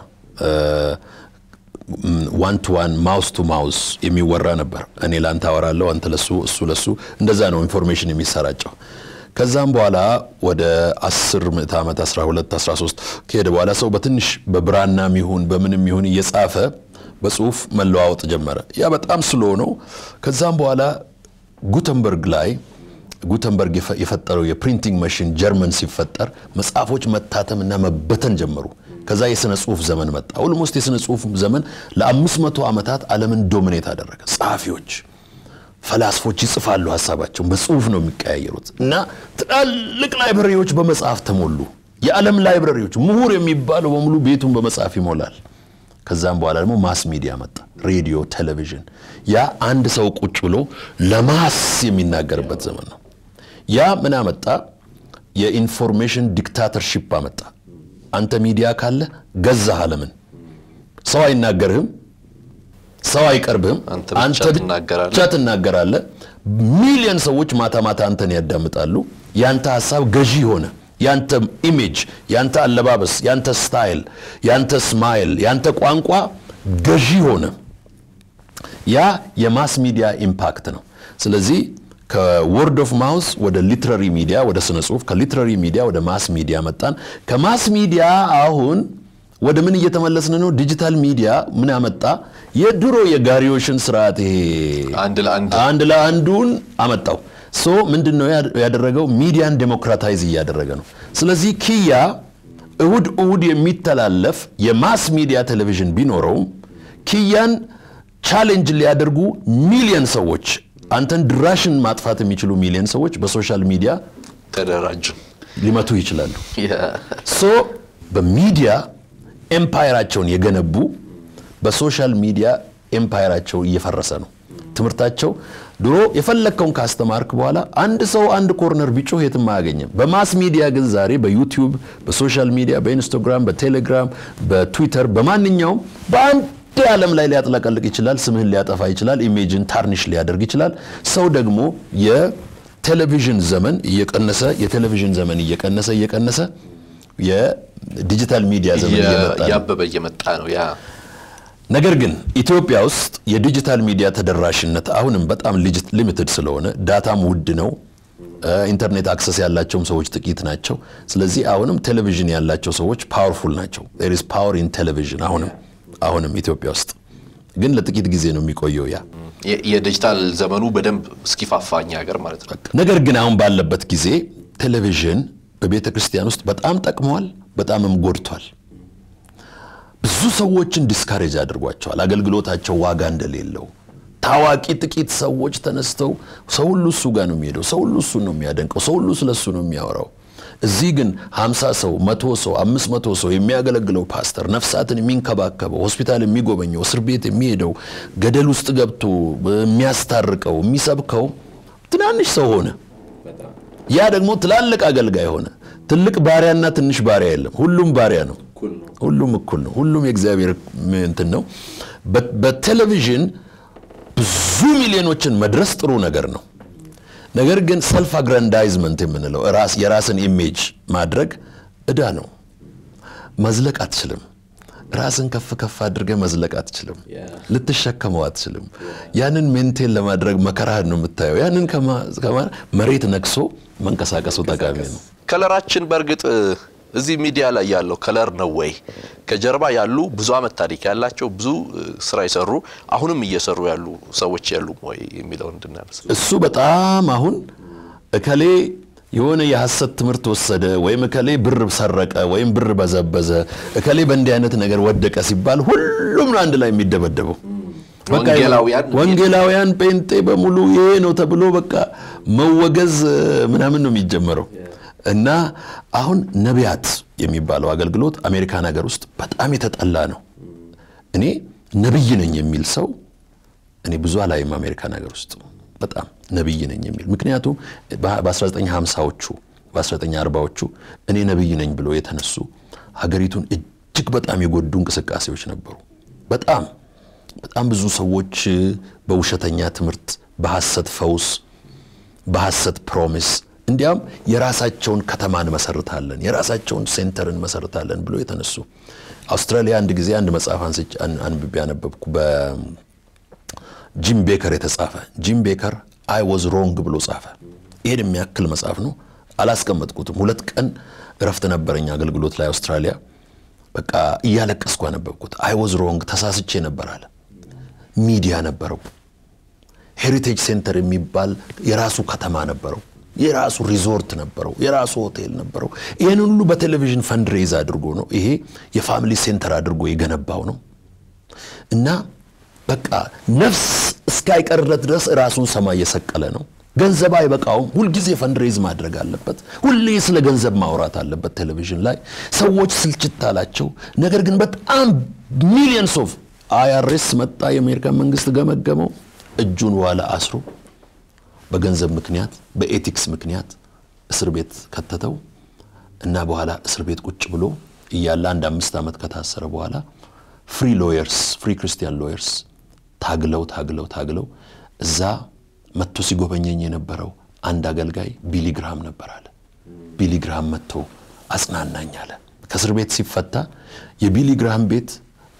وان تو وان ماوس تو ماوس يمي ورا نبر أني لان تورا لو أنت لسو سو لسو نزانو إنفورميشن يمي سراجو. كذام بوالا وده عصر متعامة تسرع ولا تسرع سوست كده بوالا سو بتنش ببران ناميهون بمن ميهون يسافة بسوف ملوا وتجمرة يا بت أمسلونه كذام بوالا غوتنبرغ لاي غوتنبرغ يف يفتروا يا printing machine جرمن سيفتر مسافوش متاتا منها مبتن جمرو كذا يسنسوف زمن مت أول مست يسنسوف زمن لأمس متو عمتات على من دومينيت هذا الرجل سافيوش فلاسفوچ ይጽፋሉ ሐሳባቸውን በጽሁፍ ነው የሚቀያየሩት እና ትላልቅ ላይብረሪዎች በመጻፍ ተሞሉ የዓለም ላይብረሪዎች ምሁር የሚባለው በሙሉ ቤቱን በመጻፍ ይሞላል ከዛም በኋላ ደግሞ ማስ ሚዲያ መጣ ሬዲዮ ቴሌቪዥን ያ አንድ ሰው ቁጭ ብሎ ለማስ የሚናገርበት ዘመን ነው ያ ምን አመጣ የኢንፎርሜሽን ዲክታተርሺፕ አመጣ አንተ ሚዲያ ካለ ገዛህ ዓለምን ሰው አይናገርህም سواء كربهم أنت بتشتناجرالله ملايين سويتش ماتا ماتا أنت نيادمت ألو يانتا أصاب غجي هنا يانتا image يانتا اللبابس يانتا style يانتا smile يانتا قانقوا غجي هنا يا يماس ميديا impactنا سلزي ك word of mouth وده literary media وده سنصوف ك literary media وده mass media متان ك mass media أهون وده من يتملسنا نو digital media من أمتى يدرو يجاريوشن سرعته عندلا عندلا عندون أمتاو so من دون يادرجو ميديا ديمقراطيزي يادرجانو سلزي كيا أود أود يميتلالف يماس ميديا تلفزيون بينورهم كيان challenge ليادرجو مليون سوتش أنتن دراشن ما تفات ميتلو مليون سوتش بسوشيال ميديا تدرج لما تويتلالو so بميديا امبايراتشون يجنبو በሶሻል ሚዲያ ኤምፓየራቸው እየፈረሰ ነው ትምርታቸው ድሮ የፈለከውን ካስተማርክ በኋላ አንድ ሰው አንድ ኮርነር ቢጮህ የትም አያገኘም በማስ ሚዲያ ግን ዛሬ በዩቲዩብ በሶሻል ሚዲያ በኢንስታግራም በቴሌግራም በትዊተር በማንኛውም በአንድ ዓለም ላይ ሊያጥላቀልቅ ይችላል ስምህን ሊያጠፋ ይችላል ኢሜጅን ታርኒሽ ሊያደርግ ይችላል ሰው ደግሞ የቴሌቪዥን ዘመን እየቀነሰ የቴሌቪዥን ዘመን እየቀነሰ እየቀነሰ የዲጂታል ሚዲያ ዘመን እየመጣ ያበበ እየመጣ ነው ያ ነገር ግን ኢትዮጵያ ውስጥ የዲጂታል ሚዲያ ተደራሽነት አሁንም በጣም ሊሚትድ ስለሆነ ዳታም ውድ ነው ኢንተርኔት አክሰስ ያላቸው ሰዎች ጥቂት ናቸው ስለዚህ አሁንም ቴሌቪዥን ያላቸው ሰዎች ፓወርፉል ናቸው there is power in television አሁንም አሁንም ኢትዮጵያ ውስጥ ግን ለጥቂት ጊዜ ነው የሚቆየው ያ የዲጂታል ዘመኑ በደም ስኪፋፋኛ ነገር ማለት ነው ነገር ግን አሁን ባለበት ጊዜ ቴሌቪዥን በቤተክርስቲያን ውስጥ በጣም ተቀምጧል በጣምም ጎድቷል ብዙ ሰዎችን ዲስካሬጅ አድርጓቸዋል አገልግሎታቸው ዋጋ እንደሌለው ታዋቂ ጥቂት ሰዎች ተነስተው ሰው ሁሉ እሱ ጋር ነው የሚሄደው ሰው ሁሉ እሱ ነው የሚያደንቀው ሰው ሁሉ ስለሱ ነው የሚያወራው እዚህ ግን ሃምሳ ሰው መቶ ሰው አምስት መቶ ሰው የሚያገለግለው ፓስተር ነፍሳትን የሚንከባከበው ሆስፒታል የሚጎበኘው እስር ቤት የሚሄደው ገደል ውስጥ ገብቶ የሚያስታርቀው የሚሰብከው ትናንሽ ሰው ሆነ ያ ደግሞ ትላልቅ አገልጋይ ሆነ ትልቅ ባሪያና ትንሽ ባሪያ የለም ሁሉም ባሪያ ነው ሁሉም እኩል ነው ሁሉም የእግዚአብሔር እንትን ነው በቴሌቪዥን ብዙ ሚሊዮኖችን መድረስ ጥሩ ነገር ነው ነገር ግን ሰልፍ አግራንዳይዝመንት የምንለው ራስ የራስን ኢሜጅ ማድረግ እዳ ነው መዝለቅ አትችልም ራስን ከፍ ከፍ አድርገህ መዝለቅ አትችልም ልትሸከመው አትችልም ያንን ሜንቴን ለማድረግ መከራህን ነው የምታየው ያንን ከማ መሬት ነክሶ መንከሳቀሱ ጠቃሚ ነው ከለራችን በርግጥ እዚ ሚዲያ ላይ ያለው ከለር ነው ወይ ከጀርባ ያሉ ብዙ አመት ታሪክ ያላቸው ብዙ ስራ ይሰሩ አሁንም እየሰሩ ያሉ ሰዎች ያሉ ወይ የሚለው እንደናበስ እሱ በጣም አሁን እከሌ የሆነ የሐሰት ትምርት ወሰደ ወይ እከሌ ብር ሰረቀ ወይ ብር በዘበዘ እከሌ በእንዲህ አይነት ነገር ወደቀ ሲባል ሁሉም አንድ ላይ የሚደበደቡ وانجيلاويان وانجيلاويان بين تيبا ملوين وتبلو بكا موجز من همنهم يتجمروا إنه أهون نبيات يمي بالو أقل قلوت أمريكا أنا جروست بات أمي تتألانو إني نبيين يميل سو إني بزوال أيام أمريكا أنا جروست بات أم نبيين يميل مكنياتو باسرات إني هم ساوتشو باسرات إني أرباوتشو إني نبيين يبلو يتنسو هجريتون إجك بات أمي قدون كسكاسي وش نبرو بات أم بات أم بزو سوتش بوشتنيات مرت بحسد فوز بحسد بروميس እንዲያም የራሳቸውን ከተማን መሰረታለን የራሳቸውን ሴንተርን መሰረታለን ብሎ የተነሱ አውስትራሊያ አንድ ጊዜ አንድ መጽሐፍ አንስጭ አንብብ ያነበብኩ በጂም ቤከር የተጻፈ ጂም ቤከር አይ ዋዝ ሮንግ ብሎ ጻፈ ይሄን የሚያክል መጽሐፍ ነው አላስቀመጥኩትም ሁለት ቀን ረፍት ነበርኛ አገልግሎት ላይ አውስትራሊያ በቃ ይያለቀስኩ አነበብኩት አይ ዋዝ ሮንግ ተሳስቼ ነበር አለ ሚዲያ ነበርው ሄሪቴጅ ሴንተር የሚባል የራሱ ከተማ ነበርው የራሱ ሪዞርት ነበርው የራሱ ሆቴል ነበርው ይሄን ሁሉ በቴሌቪዥን ፈንድ ሬዝ አድርጎ ነው ይሄ የፋሚሊ ሴንተር አድርጎ የገነባው ነው እና በቃ ነፍስ ስካይ ቀርለት ድረስ ራሱን ሰማይ የሰቀለ ነው ገንዘብ አይበቃው ሁሉ ጊዜ ፈንድ ሬዝ ማድረግ አለበት ሁሉ ስለ ገንዘብ ማውራት አለበት ቴሌቪዥን ላይ ሰዎች ስልጭታላቸው ነገር ግን በጣም ሚሊየንስ ኦፍ አይአርኤስ መጣ የአሜሪካ መንግስት ገመገመው እጁን ዋለ አስሩ በገንዘብ ምክንያት በኤቲክስ ምክንያት እስር ቤት ከተተው እና በኋላ እስር ቤት ቁጭ ብሎ ይያላ አንድ አምስት አመት ከታሰረ በኋላ ፍሪ ሎየርስ ፍሪ ክርስቲያን ሎየርስ ታግለው ታግለው ታግለው እዛ መጥቶ ሲጎበኘኝ የነበረው አንድ አገልጋይ ቢሊ ግራም ነበር አለ ቢሊ ግራም መጥቶ አጽናናኝ አለ ከእስር ቤት ሲፈታ የቢሊ ግራም ቤት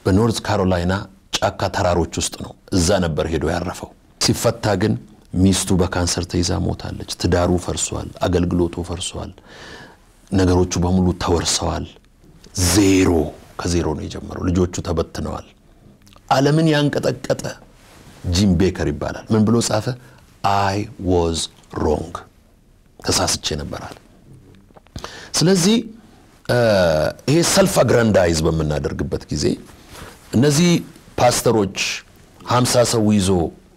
በኖርዝ ካሮላይና ጫካ ተራሮች ውስጥ ነው እዛ ነበር ሄዶ ያረፈው ሲፈታ ግን ሚስቱ በካንሰር ተይዛ ሞታለች ትዳሩ ፈርሷል አገልግሎቱ ፈርሷል ነገሮቹ በሙሉ ተወርሰዋል ዜሮ ከዜሮ ነው የጀመረው ልጆቹ ተበትነዋል ዓለምን ያንቀጠቀጠ ጂም ቤከር ይባላል ምን ብሎ ጻፈ አይ ዋዝ ሮንግ ተሳስቼ ነበር አለ ስለዚህ ይሄ ሰልፍ አግራንዳይዝ በመናደርግበት ጊዜ እነዚህ ፓስተሮች ሃምሳ ሰው ይዞ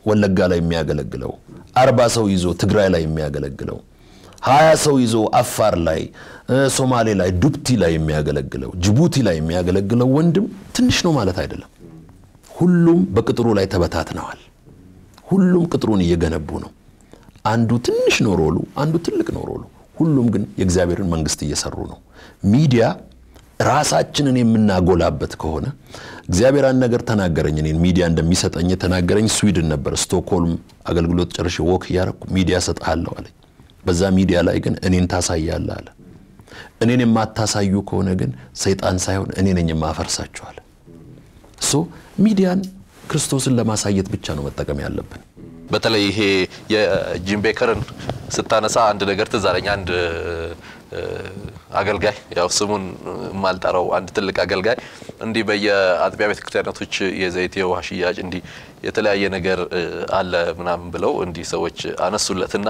ወለጋ ላይ የሚያገለግለው አርባ ሰው ይዞ ትግራይ ላይ የሚያገለግለው ሃያ ሰው ይዞ አፋር ላይ ሶማሌ ላይ ዱብቲ ላይ የሚያገለግለው ጅቡቲ ላይ የሚያገለግለው ወንድም ትንሽ ነው ማለት አይደለም ሁሉም በቅጥሩ ላይ ተበታትነዋል ሁሉም ቅጥሩን እየገነቡ ነው አንዱ ትንሽ ነው ሮሉ አንዱ ትልቅ ነው ሮሉ ሁሉም ግን የእግዚአብሔርን መንግስት እየሰሩ ነው ሚዲያ ራሳችንን የምናጎላበት ከሆነ እግዚአብሔር አን ነገር ተናገረኝ እኔ ሚዲያ እንደሚሰጠኝ ተናገረኝ ስዊድን ነበር ስቶክሆልም አገልግሎት ጨርሼ ወክ ያረኩ ሚዲያ ሰጣለሁ አለኝ በዛ ሚዲያ ላይ ግን እኔን ታሳያለህ አለ እኔን የማታሳዩ ከሆነ ግን ሰይጣን ሳይሆን እኔ ነኝ የማፈርሳችሁ አለ ሶ ሚዲያን ክርስቶስን ለማሳየት ብቻ ነው መጠቀም ያለብን በተለይ ይሄ የጂም ቤከርን ስታነሳ አንድ ነገር ተዛረኛ አንድ አገልጋይ ያው ስሙን ማልጣራው አንድ ትልቅ አገልጋይ እንዲ በየአጥቢያ ቤተ ክርስቲያኖች የዘይት የዋሽያጭ እንዲ የተለያየ ነገር አለ ምናም ብለው እንዲ ሰዎች አነሱለትና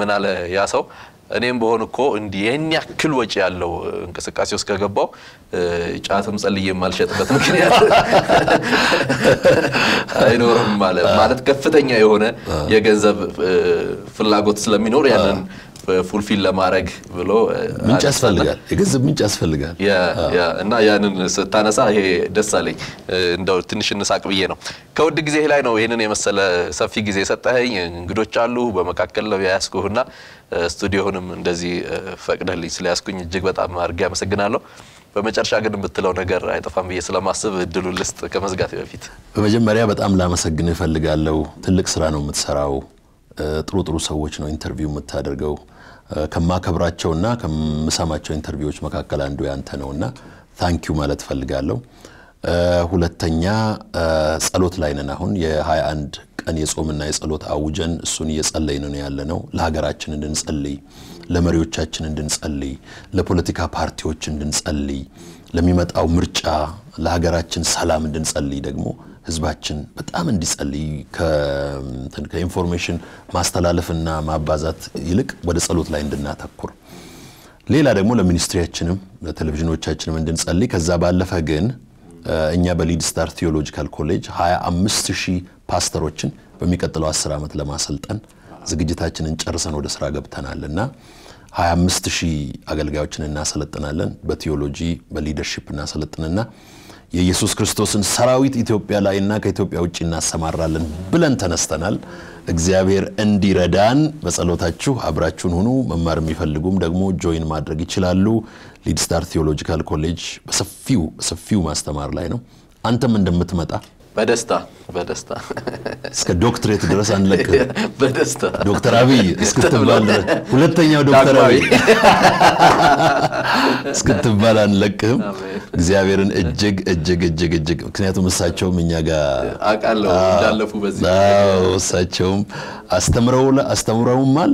ምን አለ ያ ሰው እኔም በሆንኮ እንዲ የኛ ክል ወጪ ያለው እንቅስቃሴ ውስጥ ከገባው ጫትም ጸልዬ ማልሸጥበት ምክንያት አይኖርም ማለት ማለት ከፍተኛ የሆነ የገንዘብ ፍላጎት ስለሚኖር ያንን ፉልፊል ለማረግ ብሎ ምንጭ ያስፈልጋል የገንዘብ ምንጭ ያስፈልጋል ያ ያ እና ያንን ስታነሳ ይሄ ደሳለኝ እንደው ትንሽ እንሳቅብዬ ነው ከውድ ጊዜ ላይ ነው ይሄንን የመሰለ ሰፊ ጊዜ ሰጣኸኝ እንግዶች አሉ በመካከል ነው ያስኩህና ስቱዲዮንም እንደዚህ ፈቅደልኝ ስለያስኩኝ እጅግ በጣም አርጋ አመሰግናለሁ በመጨረሻ ግን ብትለው ነገር አይጠፋም በየስለማስብ እድሉን ልስጥ ከመዝጋት በፊት በመጀመሪያ በጣም ላመሰግን እፈልጋለሁ ትልቅ ስራ ነው የምትሰራው ጥሩ ጥሩ ሰዎች ነው ኢንተርቪው የምታደርገው ከማከብራቸውና ከመሰማቸው ኢንተርቪዎች መካከለ አንዱ ያንተ ነውና ታንክ ዩ ማለት ፈልጋለሁ ሁለተኛ ጸሎት ላይ ነን አሁን የ21 ቀን የጾምና የጸሎት አውጀን እሱን እየጸለይን ነው ያለነው ለሀገራችን እንድንጸልይ ለመሪዎቻችን እንድንጸልይ ለፖለቲካ ፓርቲዎች እንድንጸልይ ለሚመጣው ምርጫ ለሀገራችን ሰላም እንድንጸልይ ደግሞ ህዝባችን በጣም እንዲጸልይ ከኢንፎርሜሽን ማስተላለፍና ማባዛት ይልቅ ወደ ጸሎት ላይ እንድናተኩር ሌላ ደግሞ ለሚኒስትሪያችንም ለቴሌቪዥኖቻችንም እንድንጸልይ ከዛ ባለፈ ግን إني بليد ستار ثيولوجيكال كوليج هاي أمست شيء باستروتشن بميكتلو أسرامة لما سلطان زوجتهاچن انچرسن ወደ ስራ ገብተናልና ሃያ አምስት ሺህ አገልጋዮችን እናሰለጥናለን በቲዮሎጂ በሊደርሺፕ እናሰለጥናልና የኢየሱስ ክርስቶስን ሰራዊት ኢትዮጵያ ላይና ከኢትዮጵያ ውጪ እናሰማራለን ብለን ተነስተናል እግዚአብሔር እንዲረዳን በጸሎታችሁ አብራችሁን ሁኑ መማር የሚፈልጉም ደግሞ ጆይን ማድረግ ይችላሉ ሊድ ስታር ቲዮሎጂካል ኮሌጅ በሰፊው በሰፊው ማስተማር ላይ ነው አንተም እንደምትመጣ በደስታ በደስታ እስከ ዶክተሬት ድረስ አንለቀ በደስታ ዶክተር አብይ እስክትባል ሁለተኛው ዶክተር አብይ እስክትባል አንለቀ እግዚአብሔርን እጅግ እጅግ እጅግ እጅግ ምክንያቱም እሳቸው እኛ ጋር አቃለው እንዳለፉ በዚህ ነው እሳቸው አስተምረው አስተምረውማል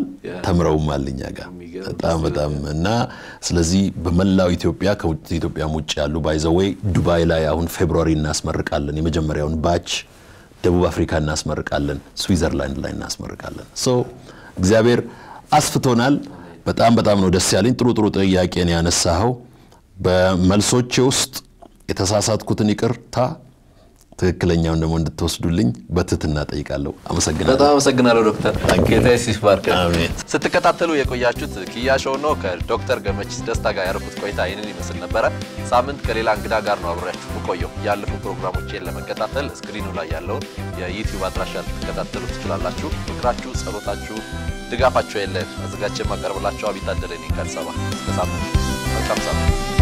ተምረውማል እኛ ጋር በጣም በጣም እና ስለዚህ በመላው ኢትዮጵያ ከውጭ ኢትዮጵያ ሙጭ ያሉ ባይዘዌይ ዱባይ ላይ አሁን ፌብሩዋሪ እናስመርቃለን የመጀመሪያውን ባች ደቡብ አፍሪካ እናስመርቃለን ስዊዘርላንድ ላይ እናስመርቃለን ሶ እግዚአብሔር አስፍቶናል በጣም በጣም ነው ደስ ያለኝ ጥሩ ጥሩ ጥያቄን ያነሳው በመልሶቼ ውስጥ የተሳሳትኩትን ይቅርታ ትክክለኛውን ደሞ እንድትወስዱልኝ በትህትና ጠይቃለሁ አመሰግናለሁ በጣም አመሰግናለሁ ዶክተር አንከታይስ ይባርክ አሜን ስትከታተሉ የቆያችሁት ኪያሾው ነው ከዶክተር ገመቺስ ደስታ ጋር ያረኩት ቆይታ ይሄንን ይመስል ነበር ሳምንት ከሌላ እንግዳ ጋር ነው አብራችሁ ቆየው ያለፉ ፕሮግራሞችን ለመከታተል ስክሪኑ ላይ ያለው የዩቲዩብ አድራሻን ተከታተሉ ትችላላችሁ ፍቅራችሁ ጸሎታችሁ ድጋፋችሁ የለም አዘጋጅቼ ማቀርብላችሁ አቢይ ታደለ ነኝ ከአዲስ አበባ እስከ ሳምንት መልካም ሳምንት